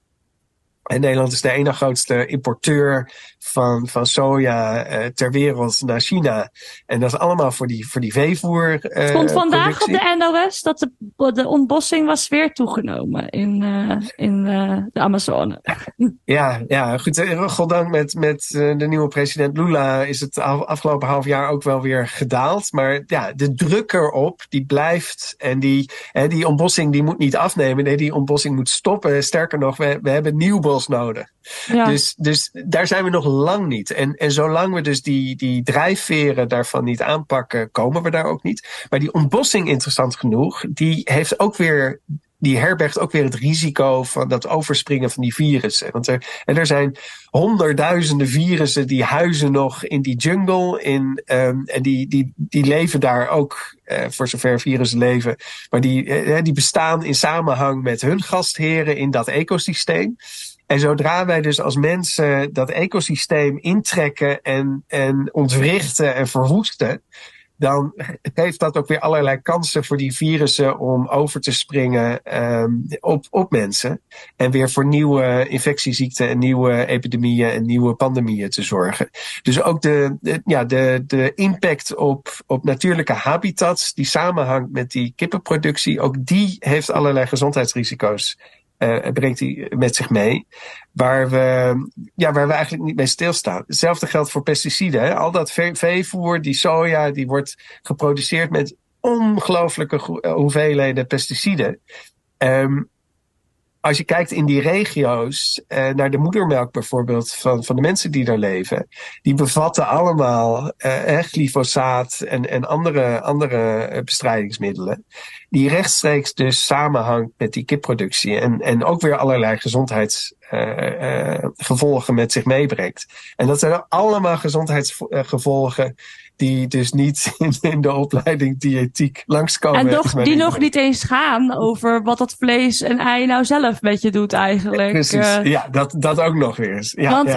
En Nederland is de ene grootste importeur van soja ter wereld naar China. En dat is allemaal voor die veevoer. Het komt vandaag productie op de NOS dat de ontbossing was weer toegenomen in de Amazone. Ja, goed. Goddank met de nieuwe president Lula is het afgelopen half jaar ook wel weer gedaald. Maar ja, de druk erop, die blijft. En die ontbossing die moet niet afnemen. Nee, die ontbossing moet stoppen. Sterker nog, we hebben nieuw bos nodig. Ja. Dus daar zijn we nog lang niet. En zolang we dus die drijfveren daarvan niet aanpakken, komen we daar ook niet. Maar die ontbossing, interessant genoeg, die heeft ook weer die herbergt ook weer het risico van dat overspringen van die virussen. Want er zijn honderdduizenden virussen die huizen nog in die jungle. En die leven daar ook, voor zover virussen leven. Maar die bestaan in samenhang met hun gastheren in dat ecosysteem. En zodra wij dus als mensen dat ecosysteem intrekken en ontwrichten en verwoesten, dan geeft dat ook weer allerlei kansen voor die virussen om over te springen op mensen. En weer voor nieuwe infectieziekten en nieuwe epidemieën en nieuwe pandemieën te zorgen. Dus ook de impact op natuurlijke habitats die samenhangt met die kippenproductie, ook die heeft allerlei gezondheidsrisico's. Brengt die met zich mee. Waar we eigenlijk niet mee stilstaan. Hetzelfde geldt voor pesticiden. Hè? Al dat veevoer, die soja, die wordt geproduceerd met ongelooflijke hoeveelheden pesticiden. Als je kijkt in die regio's naar de moedermelk bijvoorbeeld van de mensen die daar leven. Die bevatten allemaal glyfosaat en andere bestrijdingsmiddelen. Die rechtstreeks dus samenhangt met die kipproductie. En ook weer allerlei gezondheidsgevolgen met zich meebrengt. En dat zijn allemaal gezondheidsgevolgen die dus niet in de opleiding diëtiek langskomen. En toch, die nog niet eens gaan over wat dat vlees en ei nou zelf met je doet eigenlijk. Precies, ja, dat ook nog weer eens. Ja, want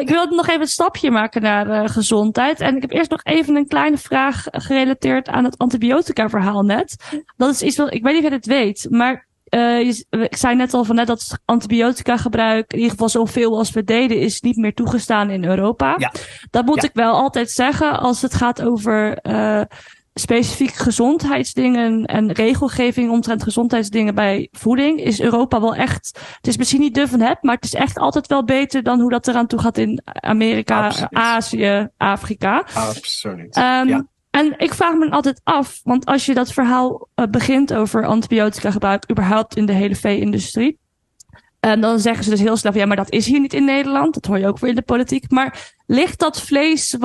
ik wilde nog even een stapje maken naar gezondheid. En ik heb eerst nog even een kleine vraag gerelateerd aan het antibiotica verhaal net. Dat is iets wat, ik weet niet of je het weet, maar ik zei net al dat antibiotica gebruik, in ieder geval zoveel als we deden, is niet meer toegestaan in Europa. Ja. Dat moet ik wel altijd zeggen als het gaat over specifiek gezondheidsdingen en regelgeving omtrent gezondheidsdingen bij voeding. Is Europa wel echt, het is misschien niet duf en heb, maar het is echt altijd wel beter dan hoe dat eraan toe gaat in Amerika, absoluut. Azië, Afrika. Absoluut, ja. En ik vraag me altijd af, want als je dat verhaal begint over antibiotica gebruik überhaupt in de hele vee-industrie, dan zeggen ze dus heel snel van, ja, maar dat is hier niet in Nederland. Dat hoor je ook weer in de politiek. Maar ligt dat vlees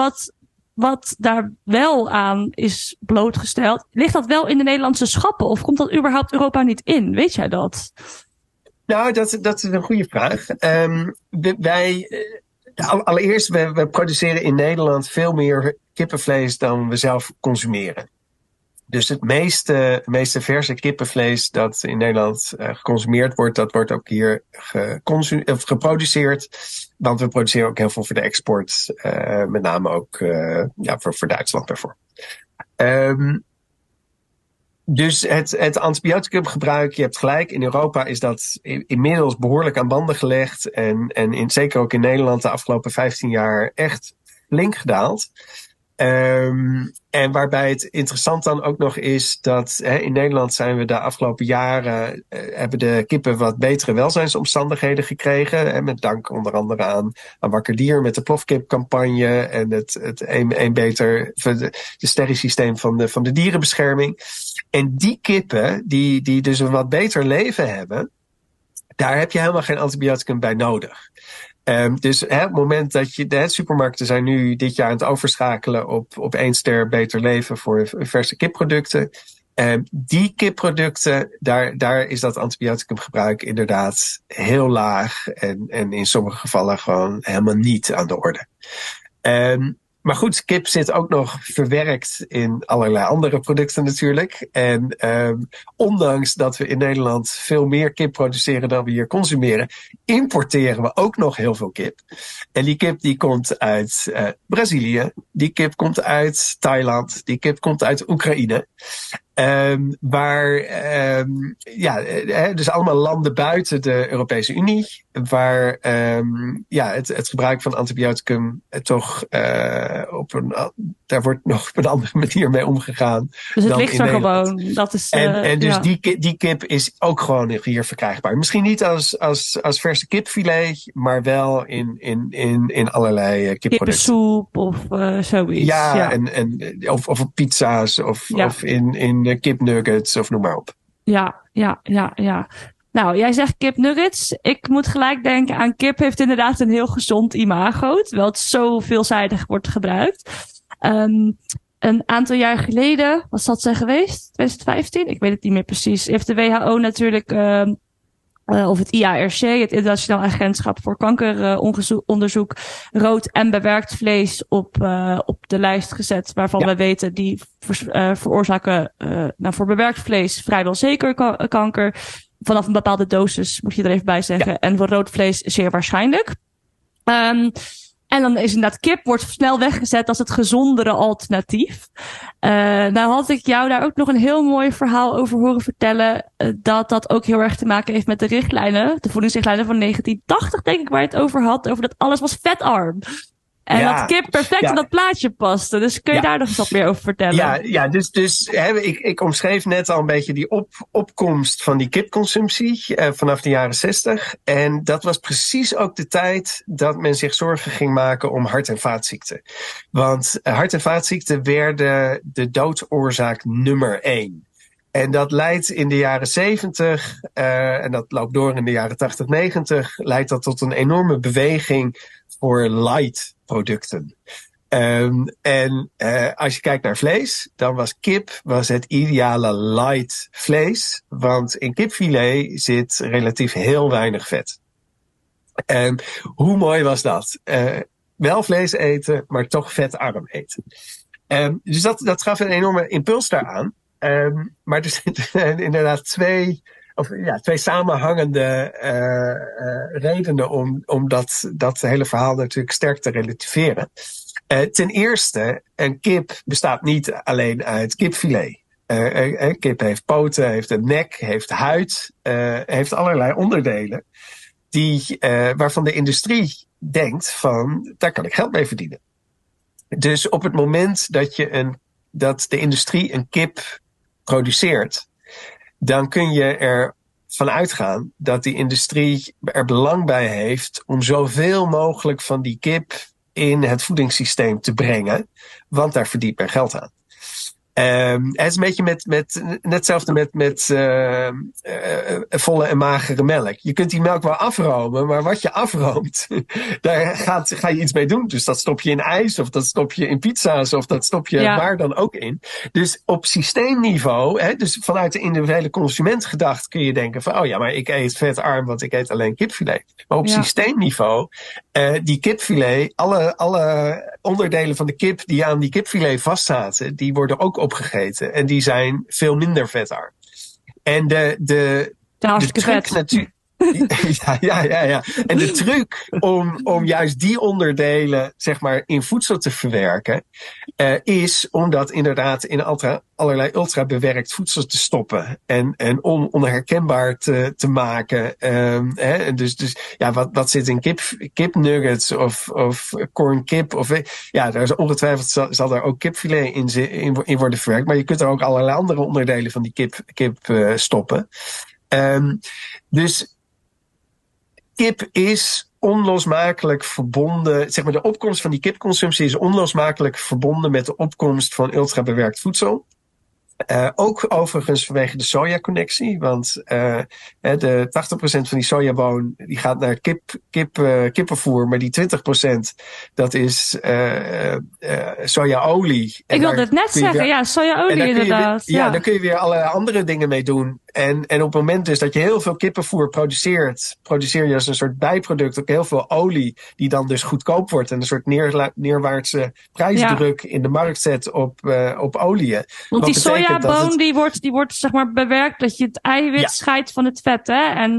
wat daar wel aan is blootgesteld, ligt dat wel in de Nederlandse schappen? Of komt dat überhaupt Europa niet in? Weet jij dat? Nou, dat is een goede vraag. Allereerst, we produceren in Nederland veel meer kippenvlees dan we zelf consumeren. Dus het meeste verse kippenvlees dat in Nederland geconsumeerd wordt, dat wordt ook hier geproduceerd. Want we produceren ook heel veel voor de export. Met name ook voor Duitsland bijvoorbeeld. Dus het antibioticumgebruik, je hebt gelijk, in Europa is dat inmiddels behoorlijk aan banden gelegd. En zeker ook in Nederland de afgelopen 15 jaar echt flink gedaald. En waarbij het interessant dan ook nog is dat in Nederland zijn we de afgelopen jaren, hebben de kippen wat betere welzijnsomstandigheden gekregen. Met dank onder andere aan Wakker Dier met de plofkipcampagne en het sterrensysteem van de dierenbescherming. En die kippen, die dus een wat beter leven hebben, daar heb je helemaal geen antibioticum bij nodig. Dus het moment dat de supermarkten zijn nu dit jaar aan het overschakelen op 1-ster Beter Leven voor verse kipproducten. Die kipproducten, daar is dat antibioticumgebruik inderdaad heel laag. En in sommige gevallen gewoon helemaal niet aan de orde. Maar goed, kip zit ook nog verwerkt in allerlei andere producten natuurlijk. En ondanks dat we in Nederland veel meer kip produceren dan we hier consumeren, importeren we ook nog heel veel kip. En die kip die komt uit Brazilië, die kip komt uit Thailand, die kip komt uit Oekraïne. Dus allemaal landen buiten de Europese Unie, waar het gebruik van antibioticum toch daar wordt nog op een andere manier mee omgegaan. Dus het ligt er gewoon. Dat is, die kip is ook gewoon hier verkrijgbaar. Misschien niet als verse kipfilet, maar wel in allerlei kipproducten. Kippensoep of zoiets. Ja, ja. Of pizza's of in kipnuggets of noem maar op. Ja. Nou, jij zegt kipnuggets. Ik moet gelijk denken aan kip heeft inderdaad een heel gezond imago, terwijl het zo veelzijdig wordt gebruikt. Een aantal jaar geleden, wat zal het zijn geweest? 2015? Ik weet het niet meer precies. Heeft de WHO natuurlijk, of het IARC, het Internationaal Agentschap voor Kankeronderzoek, rood en bewerkt vlees op de lijst gezet. Waarvan we weten, die veroorzaken voor bewerkt vlees vrijwel zeker kanker. Vanaf een bepaalde dosis, moet je er even bij zeggen. Ja. En voor rood vlees zeer waarschijnlijk. En dan is inderdaad kip, wordt snel weggezet als het gezondere alternatief. Nou had ik jou daar ook nog een heel mooi verhaal over horen vertellen. Dat ook heel erg te maken heeft met de richtlijnen. De voedingsrichtlijnen van 1980, denk ik, waar je het over had. Over dat alles was vetarm. En dat kip perfect in dat plaatje paste. Dus kun je daar nog eens wat meer over vertellen? Dus ik omschreef net al een beetje die opkomst van die kipconsumptie vanaf de jaren 60. En dat was precies ook de tijd dat men zich zorgen ging maken om hart- en vaatziekten. Want hart- en vaatziekten werden de doodsoorzaak nummer 1. En dat leidt in de jaren 70, en dat loopt door in de jaren 80, 90... leidt dat tot een enorme beweging voor light producten. Als je kijkt naar vlees, dan was kip het ideale light vlees. Want in kipfilet zit relatief heel weinig vet. Hoe mooi was dat? Wel vlees eten, maar toch vetarm eten. Dus dat gaf een enorme impuls daaraan. Maar er zitten inderdaad twee samenhangende redenen om dat hele verhaal natuurlijk sterk te relativeren. Ten eerste, een kip bestaat niet alleen uit kipfilet. Een kip heeft poten, heeft een nek, heeft huid, heeft allerlei onderdelen waarvan de industrie denkt van, daar kan ik geld mee verdienen. Dus op het moment dat de industrie een kip produceert, dan kun je ervan uitgaan dat die industrie er belang bij heeft om zoveel mogelijk van die kip in het voedingssysteem te brengen. Want daar verdient men geld aan. Het is een beetje net hetzelfde met volle en magere melk. Je kunt die melk wel afromen, maar wat je afroomt, daar ga je iets mee doen. Dus dat stop je in ijs, of dat stop je in pizza's, of dat stop je waar dan ook in. Dus op systeemniveau, dus vanuit de individuele consument gedacht, kun je denken van, oh ja, maar ik eet vetarm, want ik eet alleen kipfilet. Maar op systeemniveau, die kipfilet, alle onderdelen van de kip die aan die kipfilet vastzaten, die worden ook opgegeten. En die zijn veel minder vetarm. En de truc natuurlijk. Ja. En de truc om juist die onderdelen, zeg maar, in voedsel te verwerken, is om dat inderdaad in allerlei ultrabewerkt voedsel te stoppen. En onherkenbaar te maken. Wat zit in kipnuggets of cornkip? Daar is ongetwijfeld zal daar ook kipfilet in worden verwerkt. Maar je kunt er ook allerlei andere onderdelen van die kip stoppen. Dus kip is onlosmakelijk verbonden, zeg maar, de opkomst van die kipconsumptie is onlosmakelijk verbonden met de opkomst van ultrabewerkt voedsel. Ook overigens vanwege de sojaconnectie, want de 80% van die sojaboon die gaat naar kippenvoer, maar die 20% dat is sojaolie. Ik wilde het net zeggen, sojaolie inderdaad. Daar kun je weer alle andere dingen mee doen. En op het moment dus dat je heel veel kippenvoer produceert, produceer je als een soort bijproduct ook heel veel olie, die dan dus goedkoop wordt en een soort neerwaartse prijsdruk in de markt zet op oliën. Want die sojaboon die wordt zeg maar bewerkt, dat je het eiwit scheidt van het vet, hè? En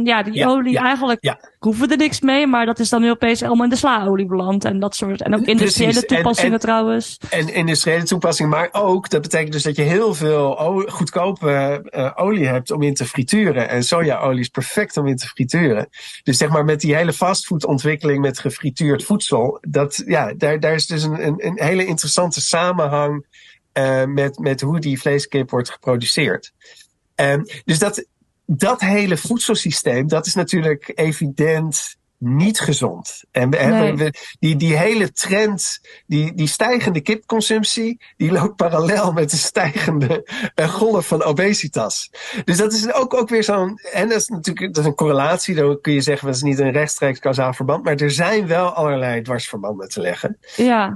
olie eigenlijk hoeven we er niks mee, maar dat is dan heel opeens helemaal in de slaolie beland en dat soort. En ook industriële toepassingen trouwens. En industriële toepassingen, maar ook, dat betekent dus dat je heel veel goedkope olie hebt om in te frituren. En sojaolie is perfect om in te frituren. Dus zeg maar met die hele fastfoodontwikkeling met gefrituurd voedsel, daar is dus een hele interessante samenhang met hoe die vleeskip wordt geproduceerd. Dus dat hele voedselsysteem, dat is natuurlijk evident niet gezond. Die hele trend, die stijgende kipconsumptie, die loopt parallel met de stijgende golf van obesitas. Dus dat is ook weer zo'n... En dat is natuurlijk een correlatie, dan kun je zeggen dat is niet een rechtstreeks kausaal verband, maar er zijn wel allerlei dwarsverbanden te leggen. Ja.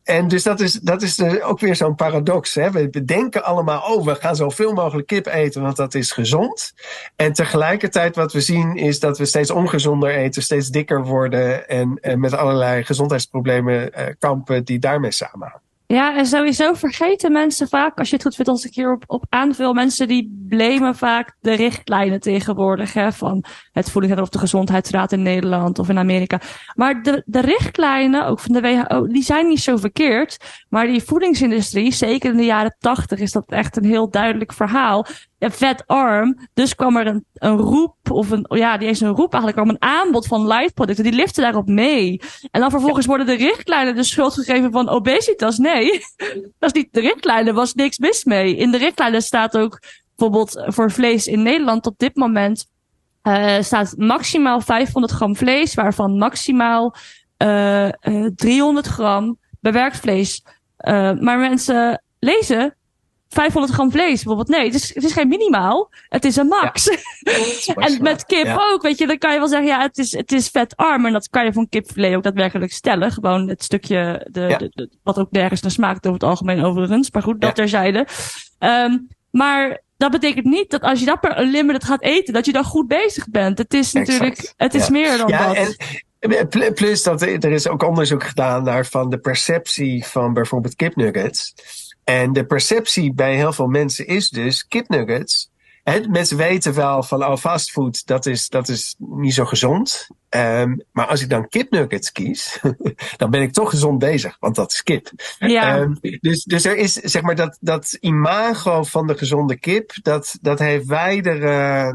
En dus dat is dus ook weer zo'n paradox. Hè? We bedenken allemaal, we gaan zoveel mogelijk kip eten, want dat is gezond. En tegelijkertijd wat we zien is dat we steeds ongezond eten, steeds dikker worden en met allerlei gezondheidsproblemen kampen die daarmee samenhangen. Ja, en sowieso vergeten mensen vaak, als je het goed vindt als ik hierop aanvul, mensen die blamen vaak de richtlijnen tegenwoordig, hè, van het voedingsraad of de gezondheidsraad in Nederland of in Amerika. Maar de richtlijnen, ook van de WHO, die zijn niet zo verkeerd, maar die voedingsindustrie, zeker in de jaren 80, is dat echt een heel duidelijk verhaal. Ja, vetarm, dus kwam er een roep, of een aanbod van lightproducten, die liften daarop mee. En dan vervolgens worden de richtlijnen de schuld gegeven van obesitas. Nee, dat is niet de richtlijnen, was niks mis mee. In de richtlijnen staat ook bijvoorbeeld voor vlees in Nederland op dit moment staat maximaal 500 gram vlees, waarvan maximaal 300 gram bewerkt vlees. Maar mensen lezen 500 gram vlees bijvoorbeeld. Nee, het is geen minimaal. Het is een max. Ja. En met kip ook, weet je. Dan kan je wel zeggen, ja, het is vetarm. En dat kan je van kipfilet ook daadwerkelijk stellen. Gewoon het stukje, wat ook nergens naar smaakt over het algemeen overigens. Maar goed, dat terzijde. Maar dat betekent niet dat als je dat per unlimited gaat eten, dat je dan goed bezig bent. Het is natuurlijk, het is meer dan dat. Plus dat er is ook onderzoek gedaan naar van de perceptie van bijvoorbeeld kipnuggets. En de perceptie bij heel veel mensen is dus kipnuggets. Mensen weten wel van fastfood, dat is niet zo gezond. Maar als ik dan kipnuggets kies, dan ben ik toch gezond bezig, want dat is kip. Ja. Dus er is, zeg maar, dat imago van de gezonde kip, dat heeft wijdere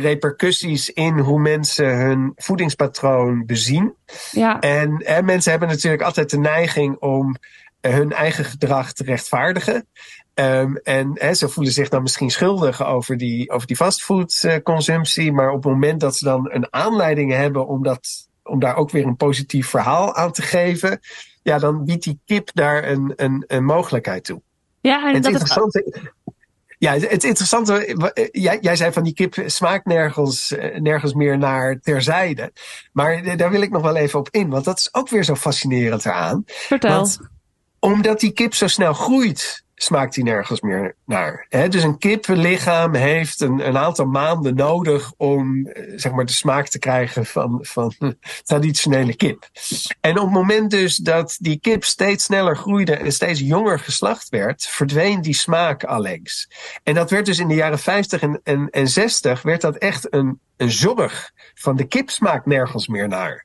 repercussies in hoe mensen hun voedingspatroon bezien. Ja. En mensen hebben natuurlijk altijd de neiging om hun eigen gedrag te rechtvaardigen. En ze voelen zich dan misschien schuldig over die fastfoodconsumptie. Maar op het moment dat ze dan een aanleiding hebben om daar ook weer een positief verhaal aan te geven, ja, dan biedt die kip daar een mogelijkheid toe. Ja, en het interessante, jij zei van die kip smaakt nergens meer naar terzijde. Maar daar wil ik nog wel even op in, want dat is ook weer zo fascinerend eraan. Vertel. Want omdat die kip zo snel groeit, smaakt die nergens meer naar. Dus een kippenlichaam heeft een aantal maanden nodig om, zeg maar, de smaak te krijgen van traditionele kip. En op het moment dus dat die kip steeds sneller groeide en steeds jonger geslacht werd, verdween die smaak allengs. En dat werd dus in de jaren 50 en 60 werd dat echt een zorg van de kip smaakt nergens meer naar.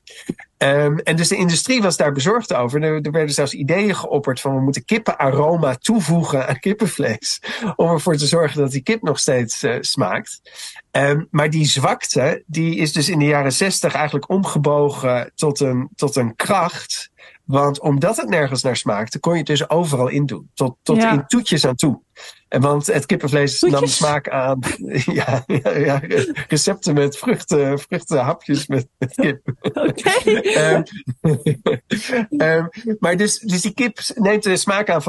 En dus de industrie was daar bezorgd over. Er werden zelfs ideeën geopperd van we moeten kippenaroma toevoegen aan kippenvlees. Om ervoor te zorgen dat die kip nog steeds smaakt. Maar die zwakte, die is dus in de jaren 60 eigenlijk omgebogen tot een kracht. Want omdat het nergens naar smaakte, kon je het dus overal in doen. Tot in toetjes aan toe. Want het kippenvlees nam smaak aan. Ja, recepten met vruchtenhapjes met kip. Okay. Maar dus die kip neemt de smaak aan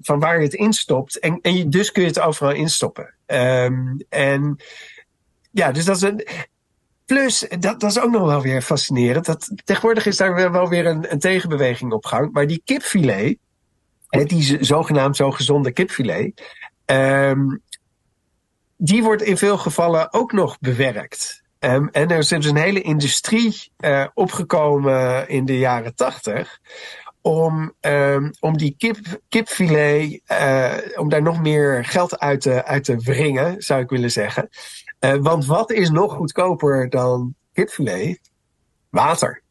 van waar je het instopt. En dus kun je het overal instoppen. Dus dat is een... Plus, dat is ook nog wel weer fascinerend. Tegenwoordig is daar wel weer een tegenbeweging op gang. Maar die kipfilet, die zogenaamd zo gezonde kipfilet, die wordt in veel gevallen ook nog bewerkt. En er is dus een hele industrie opgekomen in de jaren 80... om die kipfilet, om daar nog meer geld uit te wringen, zou ik willen zeggen. Want wat is nog goedkoper dan kipfilet? Water.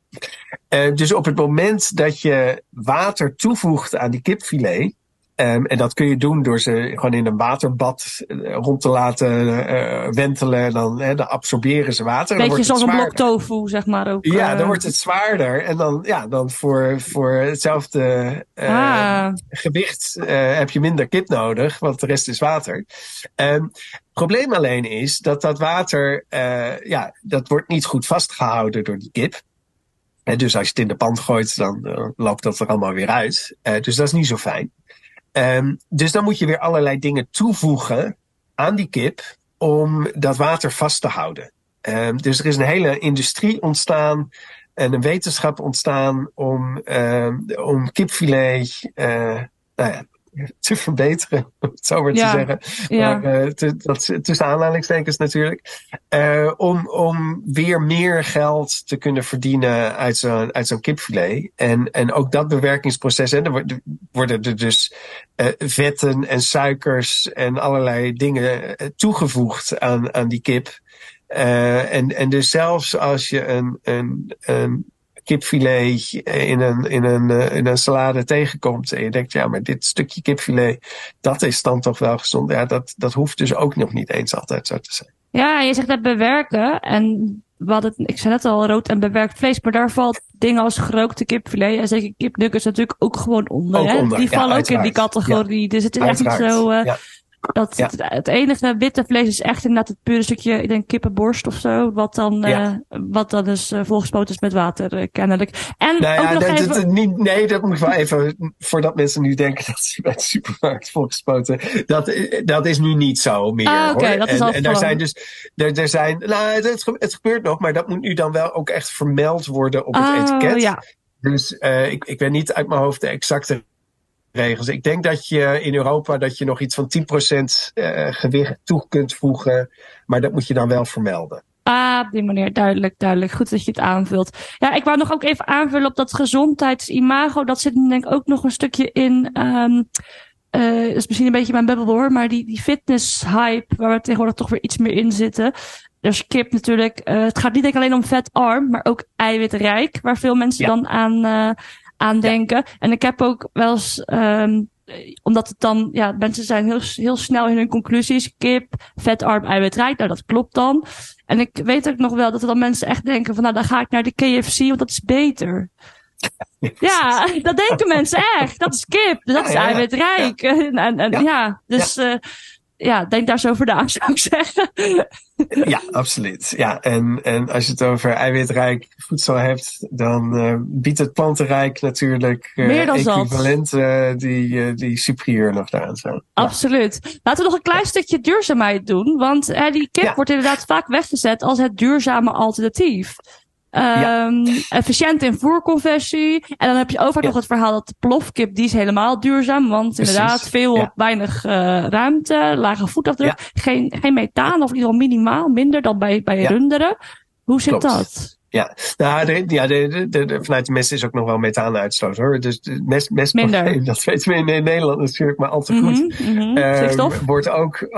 Dus op het moment dat je water toevoegt aan die kipfilet, En dat kun je doen door ze gewoon in een waterbad rond te laten wentelen. Dan absorberen ze water. Beetje zoals een blok tofu, zeg maar ook. Ja, dan wordt het zwaarder. En dan voor hetzelfde gewicht heb je minder kip nodig, want de rest is water. Het probleem alleen is dat water, dat wordt niet goed vastgehouden door die kip. Dus als je het in de pan gooit, dan loopt dat er allemaal weer uit. Dus dat is niet zo fijn. Dus dan moet je weer allerlei dingen toevoegen aan die kip om dat water vast te houden. Dus er is een hele industrie ontstaan en een wetenschap ontstaan om kipfilet te verbeteren, om het zo maar te zeggen. Ja. Maar, tussen aanhalingstekens natuurlijk. Om weer meer geld te kunnen verdienen uit zo'n kipfilet. En ook dat bewerkingsproces. Hè, er worden er dus vetten en suikers en allerlei dingen toegevoegd aan die kip. En dus zelfs als je een kipfilet in een salade tegenkomt en je denkt, ja, maar dit stukje kipfilet, dat is dan toch wel gezond. Ja, dat hoeft dus ook nog niet eens altijd zo te zijn. Ja, je zegt dat bewerken en ik zei net al, rood en bewerkt vlees, maar daar valt dingen als gerookte kipfilet en zeker kipnuggets natuurlijk ook gewoon onder. Ook onder. Die vallen ook in die categorie. Ja. Dus het is echt niet zo... Dat het enige witte vlees is echt inderdaad het pure stukje, ik denk kippenborst of zo, wat dan dus volgespoten is met water kennelijk. En dat moet ik wel even, voordat mensen nu denken dat ze bij de supermarkt volgespoten, dat is nu niet zo meer. Oké, dat is al en daar zijn dus, er zijn, het gebeurt nog, maar dat moet nu dan wel ook echt vermeld worden op het etiket. Ja. Dus ik weet niet uit mijn hoofd de exacte regels. Ik denk dat je in Europa nog iets van 10% gewicht toe kunt voegen. Maar dat moet je dan wel vermelden. Op die manier. Duidelijk. Goed dat je het aanvult. Ja, ik wou nog ook even aanvullen op dat gezondheidsimago. Dat zit denk ik ook nog een stukje in... dat is misschien een beetje mijn bubbel hoor. Maar die fitness-hype waar we tegenwoordig toch weer iets meer in zitten... Dus kip natuurlijk. Het gaat niet denk ik alleen om vetarm, maar ook eiwitrijk. Waar veel mensen dan aan denken. Ja. En ik heb ook wel eens... omdat het dan... Ja, mensen zijn heel snel in hun conclusies. Kip, vetarm, eiwitrijk. Nou, dat klopt dan. En ik weet ook nog wel dat er dan mensen echt denken van... Nou, dan ga ik naar de KFC, want dat is beter. Ja, dat denken mensen echt. Dat is kip. Dat is eiwitrijk. Ja. Dus... Ja. Denk daar zo voor na, zou ik zeggen. Ja, absoluut. Ja, en als je het over eiwitrijk voedsel hebt, dan biedt het plantenrijk natuurlijk equivalenten die superieur nog daaraan zijn. Absoluut. Ja. Laten we nog een klein stukje duurzaamheid doen, want die kip wordt inderdaad vaak weggezet als het duurzame alternatief. Efficiënt in voerconversie. En dan heb je ook nog het verhaal dat de plofkip, die is helemaal duurzaam. Want inderdaad, veel op weinig ruimte, lage voetafdruk. Ja. Geen methaan, of in ieder geval minimaal, minder dan bij runderen. Hoe zit dat? Ja, vanuit de mest is ook nog wel methaanuitstoot hoor. Dus mestprobleem, dat weten we in Nederland natuurlijk maar al te goed. Wordt ook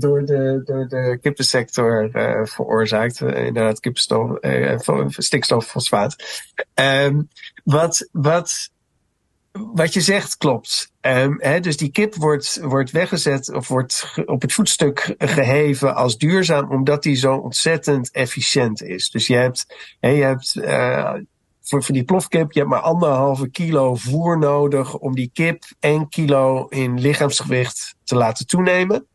door de kippensector veroorzaakt. Inderdaad, kippenstof, stikstoffosfaat. Wat je zegt klopt. Dus die kip wordt weggezet of wordt op het voetstuk geheven als duurzaam, omdat die zo ontzettend efficiënt is. Dus je hebt voor die plofkip, je hebt maar 1,5 kilo voer nodig om die kip 1 kilo in lichaamsgewicht te laten toenemen.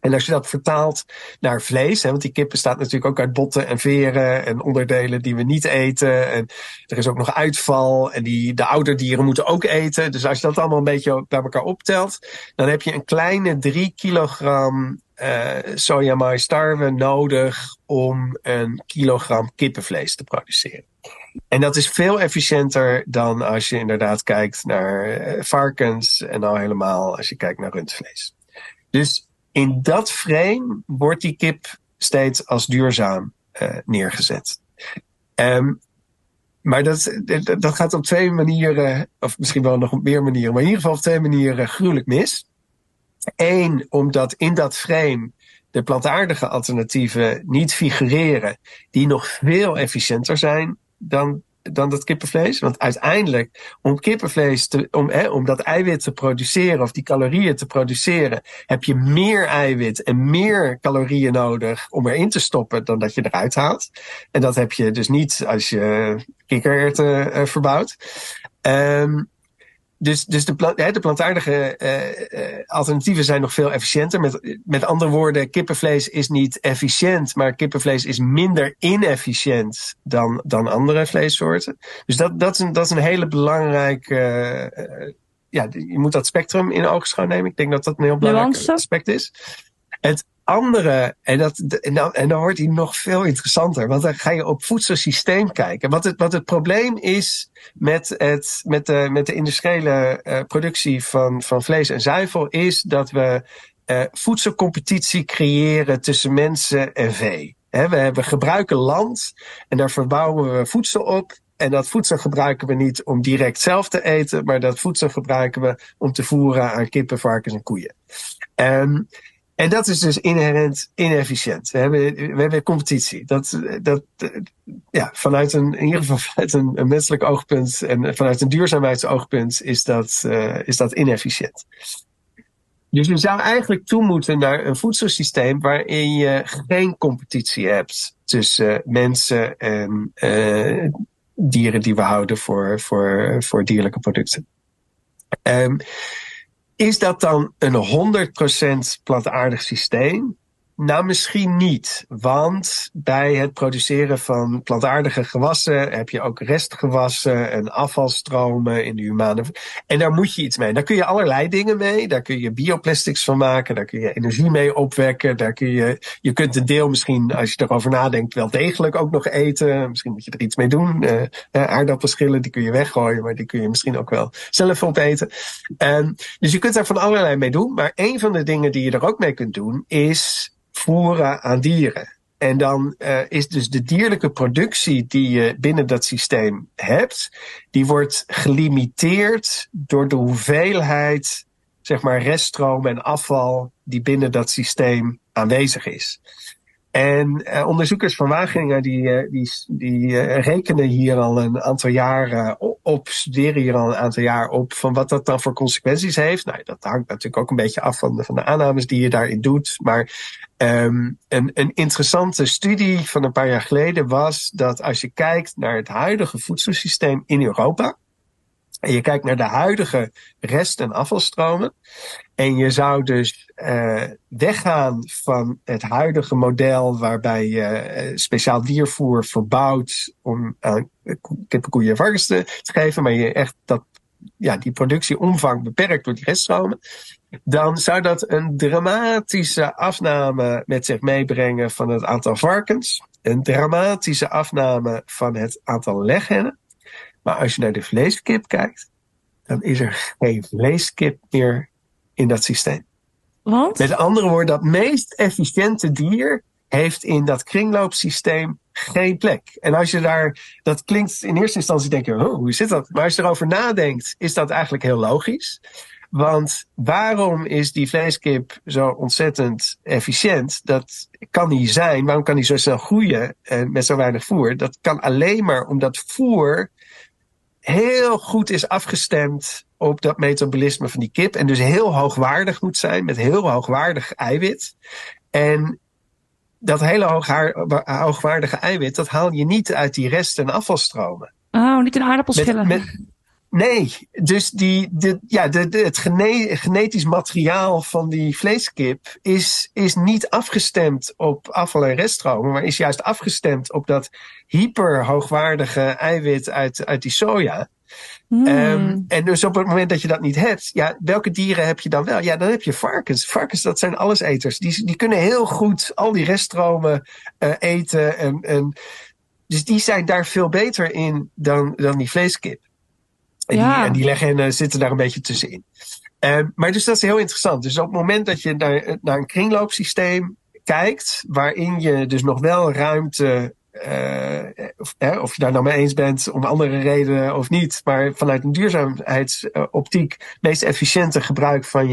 En als je dat vertaalt naar vlees, want die kip bestaat natuurlijk ook uit botten en veren en onderdelen die we niet eten. En er is ook nog uitval en de ouderdieren moeten ook eten. Dus als je dat allemaal een beetje bij elkaar optelt, dan heb je een kleine 3 kilogram sojamais tarwe nodig om 1 kilogram kippenvlees te produceren. En dat is veel efficiënter dan als je inderdaad kijkt naar varkens en al helemaal als je kijkt naar rundvlees. Dus... in dat frame wordt die kip steeds als duurzaam neergezet. Maar dat gaat op 2 manieren, of misschien wel nog op meer manieren, maar in ieder geval op 2 manieren gruwelijk mis. 1, omdat in dat frame de plantaardige alternatieven niet figureren, die nog veel efficiënter zijn dan dan dat kippenvlees. Want uiteindelijk, om kippenvlees om dat eiwit te produceren of die calorieën te produceren, heb je meer eiwit en meer calorieën nodig om erin te stoppen dan dat je eruit haalt. En dat heb je dus niet als je kikkererwten verbouwt. Dus de plantaardige alternatieven zijn nog veel efficiënter. Met andere woorden, kippenvlees is niet efficiënt, maar kippenvlees is minder inefficiënt dan andere vleessoorten. Dus dat is een hele belangrijke... je moet dat spectrum in oogschouw nemen. Ik denk dat dat een heel belangrijk aspect is. Het andere, en dan wordt hij nog veel interessanter, want dan ga je op voedselsysteem kijken. Wat het probleem is met de industriële productie van vlees en zuivel, is dat we voedselcompetitie creëren tussen mensen en vee. We gebruiken land en daar verbouwen we voedsel op. En dat voedsel gebruiken we niet om direct zelf te eten, maar dat voedsel gebruiken we om te voeren aan kippen, varkens en koeien. En dat is dus inherent inefficiënt. We hebben competitie. Vanuit een menselijk oogpunt en vanuit een duurzaamheidsoogpunt is dat inefficiënt. Dus je zou eigenlijk toe moeten naar een voedselsysteem waarin je geen competitie hebt tussen mensen en dieren die we houden voor dierlijke producten. Is dat dan een 100% plantaardig systeem? Nou, misschien niet. Want bij het produceren van plantaardige gewassen heb je ook restgewassen en afvalstromen in de humane. En daar moet je iets mee. Daar kun je allerlei dingen mee. Daar kun je bioplastics van maken. Daar kun je energie mee opwekken. Je kunt een deel misschien, als je erover nadenkt, wel degelijk ook nog eten. Misschien moet je er iets mee doen. Aardappelschillen, die kun je weggooien. Maar die kun je misschien ook wel zelf opeten. Dus je kunt daar van allerlei mee doen. Maar een van de dingen die je er ook mee kunt doen is voeren aan dieren. En dan is dus de dierlijke productie die je binnen dat systeem hebt, die wordt gelimiteerd door de hoeveelheid, zeg maar, reststroom en afval die binnen dat systeem aanwezig is. En onderzoekers van Wageningen die rekenen hier al een aantal jaren op, studeren hier al een aantal jaar op van wat dat dan voor consequenties heeft. Nou, dat hangt natuurlijk ook een beetje af van de aannames die je daarin doet. Maar een interessante studie van een paar jaar geleden was dat als je kijkt naar het huidige voedselsysteem in Europa, en je kijkt naar de huidige rest- en afvalstromen, en je zou dus weggaan van het huidige model waarbij je speciaal diervoer verbouwt om aan kippen, koeien en varkens te geven, maar je echt die productieomvang beperkt door die reststromen, dan zou dat een dramatische afname met zich meebrengen van het aantal varkens, een dramatische afname van het aantal leghennen. Maar als je naar de vleeskip kijkt, dan is er geen vleeskip meer in dat systeem. Wat? Met andere woorden, dat meest efficiënte dier heeft in dat kringloopsysteem geen plek. En als je dat klinkt in eerste instantie, denk je, hoe zit dat? Maar als je erover nadenkt, is dat eigenlijk heel logisch. Want waarom is die vleeskip zo ontzettend efficiënt? Dat kan niet zijn. Waarom kan die zo snel groeien met zo weinig voer? Dat kan alleen maar omdat voer heel goed is afgestemd op dat metabolisme van die kip. En dus heel hoogwaardig moet zijn, met heel hoogwaardig eiwit. En dat hele hoogwaardige eiwit, dat haal je niet uit die rest- en afvalstromen. Oh, niet in aardappelschillen. Nee, dus het genetisch materiaal van die vleeskip is niet afgestemd op afval en reststromen, maar is juist afgestemd op dat hyperhoogwaardige eiwit uit die soja. Mm. En dus op het moment dat je dat niet hebt, welke dieren heb je dan wel? Ja, dan heb je varkens. Varkens, dat zijn alleseters. Die kunnen heel goed al die reststromen eten. Dus die zijn daar veel beter in dan die vleeskip. En die leghennen zitten daar een beetje tussenin. Maar dus dat is heel interessant. Dus op het moment dat je naar een kringloopsysteem kijkt, waarin je dus nog wel ruimte, of je daar nou mee eens bent om andere redenen of niet, maar vanuit een duurzaamheidsoptiek meest efficiënte gebruik van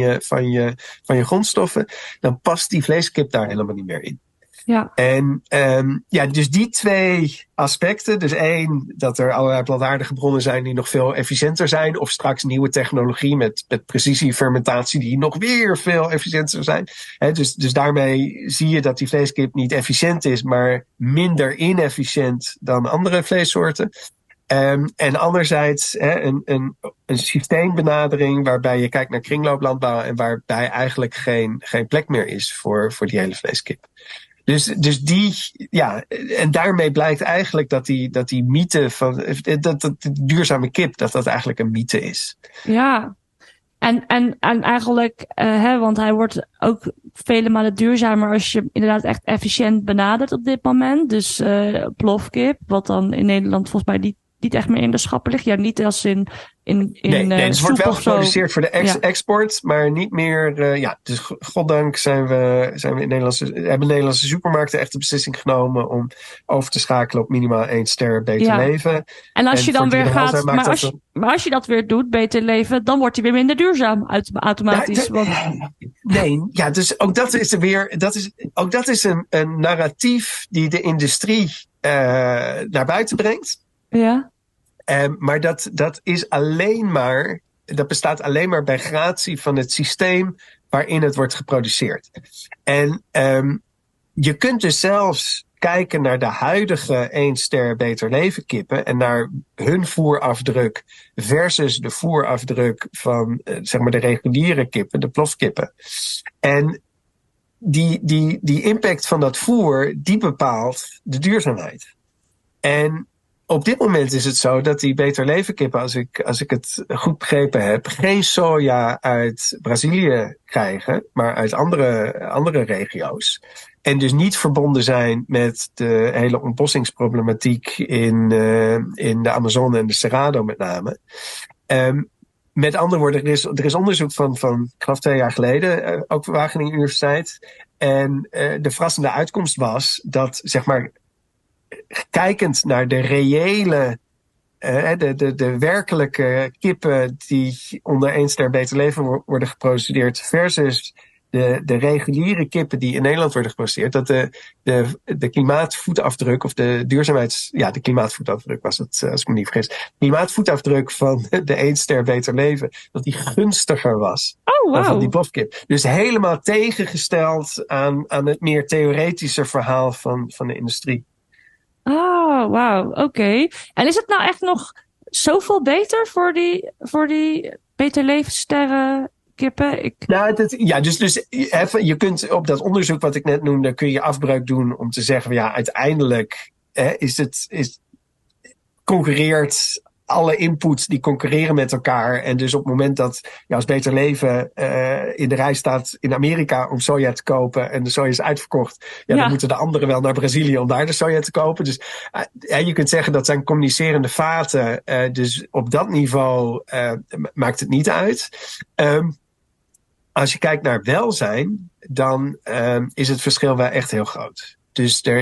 je grondstoffen, dan past die vleeskip daar helemaal niet meer in. Ja. En dus die twee aspecten. Dus één, dat er allerlei plantaardige bronnen zijn die nog veel efficiënter zijn. Of straks nieuwe technologie met precisiefermentatie die nog weer veel efficiënter zijn. He, dus daarmee zie je dat die vleeskip niet efficiënt is, maar minder inefficiënt dan andere vleessoorten. En anderzijds een systeembenadering waarbij je kijkt naar kringlooplandbouw en waarbij eigenlijk geen plek meer is voor die hele vleeskip. Dus die, ja, en daarmee blijkt eigenlijk dat die mythe van dat de duurzame kip, dat eigenlijk een mythe is. Ja. En eigenlijk, want hij wordt ook vele malen duurzamer als je hem inderdaad echt efficiënt benadert op dit moment. Dus plofkip, wat dan in Nederland volgens mij niet echt meer in de schappen ligt. Ja, niet als in nee, dus het wordt wel geproduceerd voor de export, maar niet meer. Dus goddank zijn we hebben Nederlandse supermarkten echt de beslissing genomen om over te schakelen op minimaal 1 ster Beter Leven. En als je dan weer gaat, maar als je dat weer doet, Beter Leven, dan wordt hij weer minder duurzaam automatisch. Dus ook dat is er weer. Dat is een narratief die de industrie naar buiten brengt. Ja. Maar dat bestaat alleen maar bij gratie van het systeem waarin het wordt geproduceerd. En je kunt dus zelfs kijken naar de huidige 1 ster Beter Leven kippen en naar hun voerafdruk versus de voerafdruk van de reguliere kippen, de plofkippen. En die impact van dat voer, die bepaalt de duurzaamheid. En op dit moment is het zo dat die Beter Leven kippen, als ik het goed begrepen heb, geen soja uit Brazilië krijgen, maar uit andere regio's. En dus niet verbonden zijn met de hele ontbossingsproblematiek in de Amazone en de Cerrado met name. Met andere woorden, er is onderzoek van ik geloof 2 jaar geleden, ook van Wageningen Universiteit. En de verrassende uitkomst was dat, kijkend naar de reële, de werkelijke kippen die onder 1 ster Beter Leven worden geproduceerd versus de reguliere kippen die in Nederland worden geproduceerd, dat de klimaatvoetafdruk of de duurzaamheids... Ja, de klimaatvoetafdruk was het, als ik me niet vergis. De klimaatvoetafdruk van de 1 ster Beter Leven, dat die gunstiger was dan van die plofkip. Dus helemaal tegengesteld aan het meer theoretische verhaal van de industrie. Oh, wauw. Oké. En is het nou echt nog zoveel beter voor die Beter Levenssterren kippen? Je kunt op dat onderzoek wat ik net noemde, kun je afbreuk doen om te zeggen, uiteindelijk concurreert alle inputs die concurreren met elkaar. En dus op het moment dat als Beter Leven in de rij staat in Amerika om soja te kopen en de soja is uitverkocht, dan moeten de anderen wel naar Brazilië om daar de soja te kopen. Dus je kunt zeggen dat zijn communicerende vaten. Dus op dat niveau maakt het niet uit. Als je kijkt naar welzijn, dan is het verschil wel echt heel groot. Dus er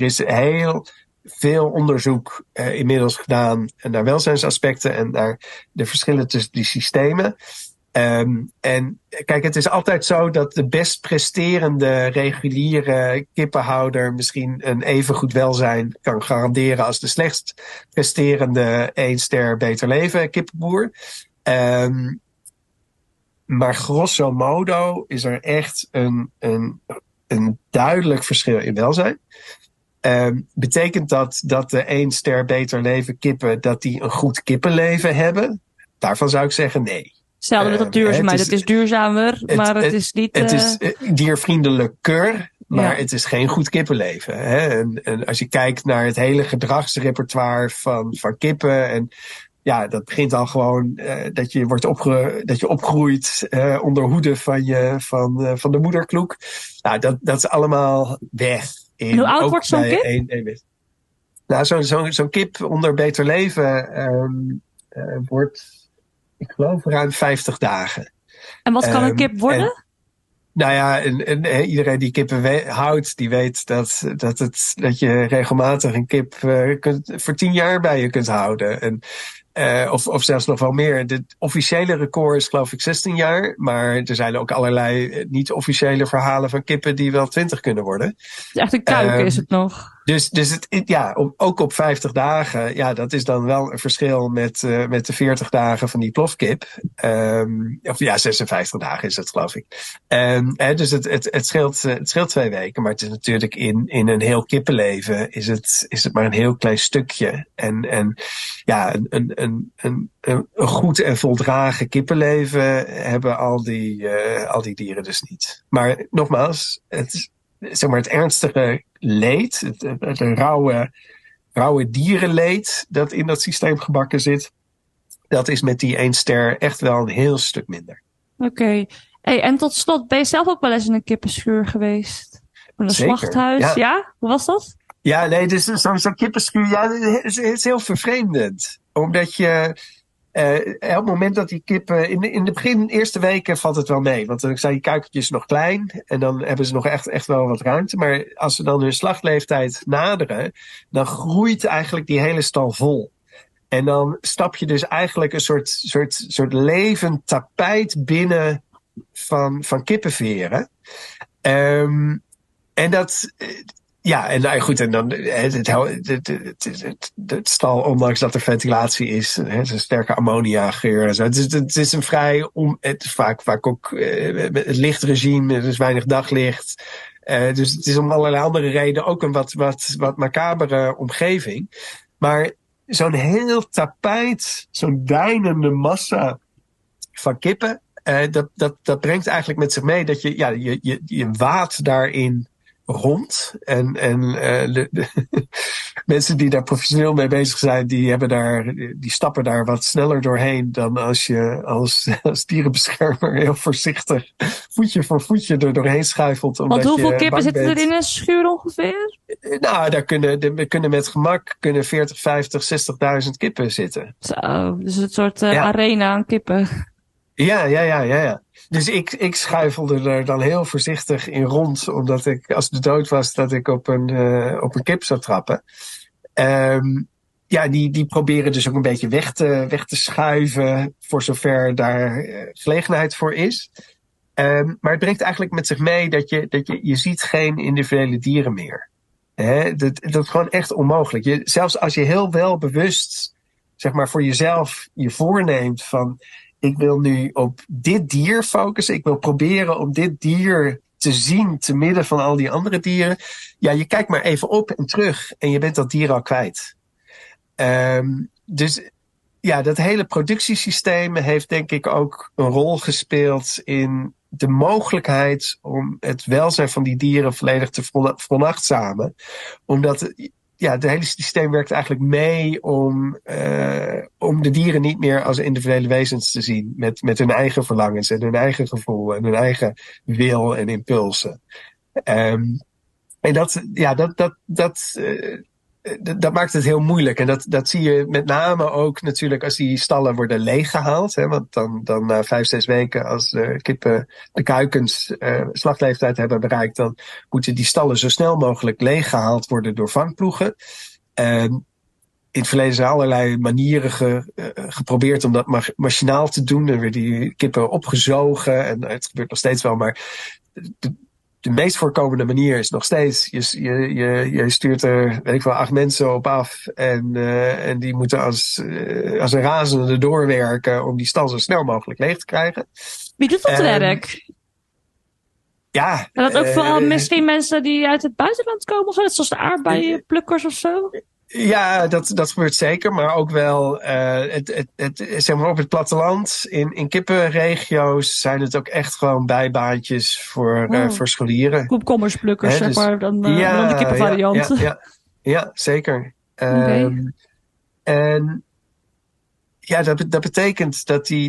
is heel veel onderzoek inmiddels gedaan naar welzijnsaspecten en naar de verschillen tussen die systemen. En kijk, het is altijd zo dat de best presterende reguliere kippenhouder misschien een even goed welzijn kan garanderen als de slechtst presterende 1 ster Beter Leven kippenboer. Maar grosso modo is er echt een duidelijk verschil in welzijn. Betekent dat de 1 ster Beter Leven kippen, dat die een goed kippenleven hebben? Daarvan zou ik zeggen nee. Stel dat het duurzaam is. Het is duurzamer, maar het is niet... Het is diervriendelijker, maar het is geen goed kippenleven. Hè? En als je kijkt naar het hele gedragsrepertoire van kippen... dat begint al gewoon dat je opgroeit onder hoede van de moederkloek. Nou, dat is allemaal weg. En hoe oud wordt zo'n kip? Nou, zo'n kip onder Beter Leven wordt, ik geloof, ruim 50 dagen. En wat kan een kip worden? Iedereen die kippen houdt, die weet dat je regelmatig een kip voor 10 jaar bij je kunt houden. En Of zelfs nog wel meer. Het officiële record is geloof ik 16 jaar. Maar er zijn ook allerlei niet-officiële verhalen van kippen die wel 20 kunnen worden. Echt een kuik is het nog. Dus het, ja, ook op 50 dagen. Ja, dat is dan wel een verschil met de 40 dagen van die plofkip. Of ja, 56 dagen is het geloof ik. Dus het scheelt 2 weken. Maar het is natuurlijk in een heel kippenleven is het maar een heel klein stukje. En ja, een goed en voldragen kippenleven hebben al die dieren dus niet. Maar nogmaals, het ernstige leed, het rauwe dierenleed dat in dat systeem gebakken zit, dat is met die 1 ster echt wel een heel stuk minder. Oké. Hey, en tot slot, ben je zelf ook wel eens in een kippenschuur geweest? In een slachthuis, ja? Hoe was dat? Ja, nee, dus zo'n kippenschuur, het is heel vervreemdend. Omdat je, op het moment dat die kippen, in de eerste weken valt het wel mee. Want dan zijn die kuikentjes nog klein en dan hebben ze nog echt wel wat ruimte. Maar als ze dan hun slachtleeftijd naderen, dan groeit eigenlijk die hele stal vol. En dan stap je dus eigenlijk een soort levend tapijt binnen van kippenveren. En dat... Ja, en nou goed, en dan het stal, ondanks dat er ventilatie is, hè, een sterke ammoniageur en zo. Het is een vrij, het is vaak ook het lichtregime, er is weinig daglicht. Dus het is om allerlei andere redenen ook een wat macabere omgeving. Maar zo'n heel tapijt, zo'n deinende massa van kippen, dat brengt eigenlijk met zich mee dat je waadt daarin rond. En de mensen die daar professioneel mee bezig zijn, die stappen daar wat sneller doorheen dan als je als dierenbeschermer heel voorzichtig voetje voor voetje er doorheen schuifelt. Want hoeveel kippen zitten er in een schuur ongeveer? Nou, daar kunnen met gemak 40, 50, 60.000 kippen zitten. Zo, dus een soort arena aan kippen. Ja. Dus ik schuifelde er dan heel voorzichtig in rond, omdat ik, als de dood was, dat ik op een kip zou trappen. Die proberen dus ook een beetje weg te schuiven, voor zover daar gelegenheid voor is. Maar het brengt eigenlijk met zich mee dat je ziet geen individuele dieren meer. Dat is gewoon echt onmogelijk. Zelfs als je heel wel bewust, zeg maar, voor jezelf je voorneemt van: ik wil nu op dit dier focussen. Ik wil proberen om dit dier te zien te midden van al die andere dieren. Ja, je kijkt maar even op en terug en je bent dat dier al kwijt. Dus ja, dat hele productiesysteem heeft denk ik ook een rol gespeeld in de mogelijkheid om het welzijn van die dieren volledig te veronachtzamen. Omdat... ja, het hele systeem werkt eigenlijk mee om de dieren niet meer als individuele wezens te zien. Met hun eigen verlangens en hun eigen gevoel en hun eigen wil en impulsen. En dat maakt het heel moeilijk. En dat zie je met name ook natuurlijk als die stallen worden leeggehaald. Hè, want dan na 5, 6 weken, als de kippen de kuikens slachtleeftijd hebben bereikt, dan moeten die stallen zo snel mogelijk leeggehaald worden door vangploegen. In het verleden zijn allerlei manieren geprobeerd om dat machinaal te doen. Er werden die kippen opgezogen en het gebeurt nog steeds wel, maar... De meest voorkomende manier is nog steeds, je stuurt er, weet ik wel, 8 mensen op af. En die moeten als een razende doorwerken om die stal zo snel mogelijk leeg te krijgen. Wie doet dat werk? Ja. En dat ook vooral misschien mensen die uit het buitenland komen of zo, zoals de aardbeienplukkers of zo? Ja, dat gebeurt zeker, maar ook wel zeg maar op het platteland, in kippenregio's zijn het ook echt gewoon bijbaantjes voor scholieren. Komkommersplukkers, dus, zeg maar, dan de kippenvariant. Ja, zeker. Okay. En ja, dat betekent dat die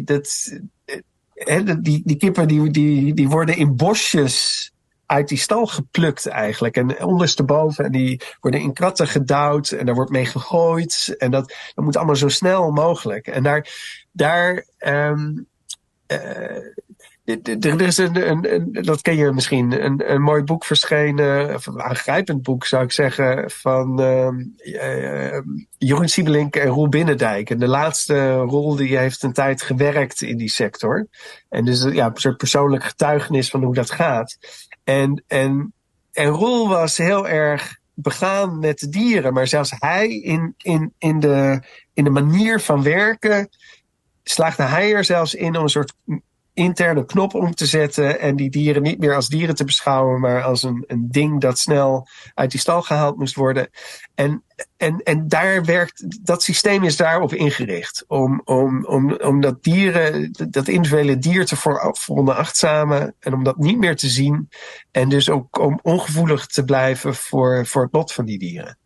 kippen die worden in bosjes uit die stal geplukt eigenlijk. En ondersteboven. En die worden in kratten gedouwd. En daar wordt mee gegooid. En dat moet allemaal zo snel mogelijk. En daar Er is dat ken je misschien, een mooi boek verschenen, of een aangrijpend boek zou ik zeggen, van Jeroen Siebelink en Roel Binnendijk. En de laatste Roel die heeft een tijd gewerkt in die sector. En dus ja, een soort persoonlijk getuigenis van hoe dat gaat. En Roel was heel erg begaan met de dieren, maar zelfs hij in de manier van werken slaagde hij er zelfs in om een soort interne knop om te zetten en die dieren niet meer als dieren te beschouwen, maar als een ding dat snel uit die stal gehaald moest worden. En daar werkt, dat systeem is daarop ingericht. Om dat dieren, dat individuele dier te veronachtzamen en om dat niet meer te zien. En dus ook om ongevoelig te blijven voor het lot van die dieren.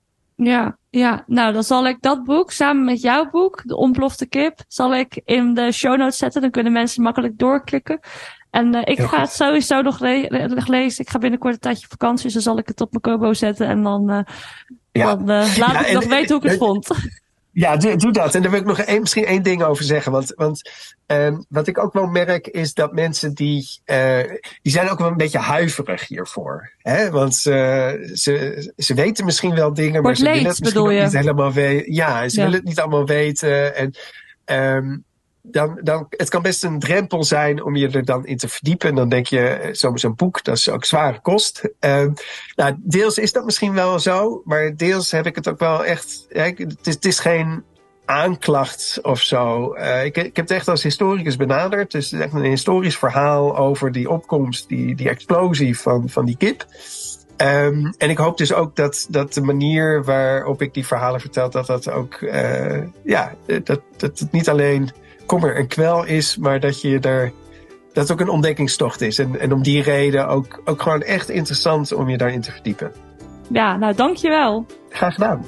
Ja, nou dan zal ik dat boek samen met jouw boek, De Ontplofte Kip, zal ik in de show notes zetten. Dan kunnen mensen makkelijk doorklikken. En ik ga het sowieso nog lezen. Ik ga binnenkort een tijdje op vakantie, dus dan zal ik het op mijn Kobo zetten. En dan, laat ik nog weten hoe ik het vond. Ja, doe dat. En daar wil ik nog misschien één ding over zeggen. Want wat ik ook wel merk is dat mensen die zijn ook wel een beetje huiverig hiervoor. Hè? Want ze weten misschien wel dingen, maar ze willen het misschien niet helemaal weten. Ja, ze willen het niet allemaal weten. En dan, het kan best een drempel zijn om je er dan in te verdiepen. En dan denk je, zo'n boek, dat is ook zware kost. Nou, deels is dat misschien wel zo, maar deels heb ik het ook wel echt. Het is geen aanklacht of zo. Ik heb het echt als historicus benaderd. Dus het is echt een historisch verhaal over die opkomst, die explosie van die kip. En ik hoop dus ook dat de manier waarop ik die verhalen vertel, dat het niet alleen kommer en kwel is, maar dat ook een ontdekkingstocht is. En om die reden ook gewoon echt interessant om je daarin te verdiepen. Ja, nou dankjewel. Graag gedaan.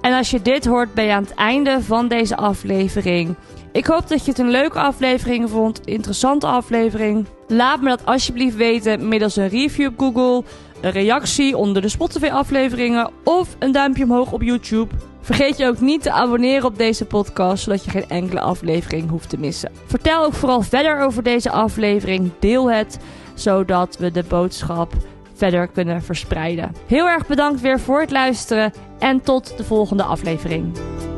En als je dit hoort, ben je aan het einde van deze aflevering. Ik hoop dat je het een leuke aflevering vond, een interessante aflevering. Laat me dat alsjeblieft weten middels een review op Google, een reactie onder de Spotify-afleveringen of een duimpje omhoog op YouTube. Vergeet je ook niet te abonneren op deze podcast, zodat je geen enkele aflevering hoeft te missen. Vertel ook vooral verder over deze aflevering. Deel het, zodat we de boodschap verder kunnen verspreiden. Heel erg bedankt weer voor het luisteren en tot de volgende aflevering.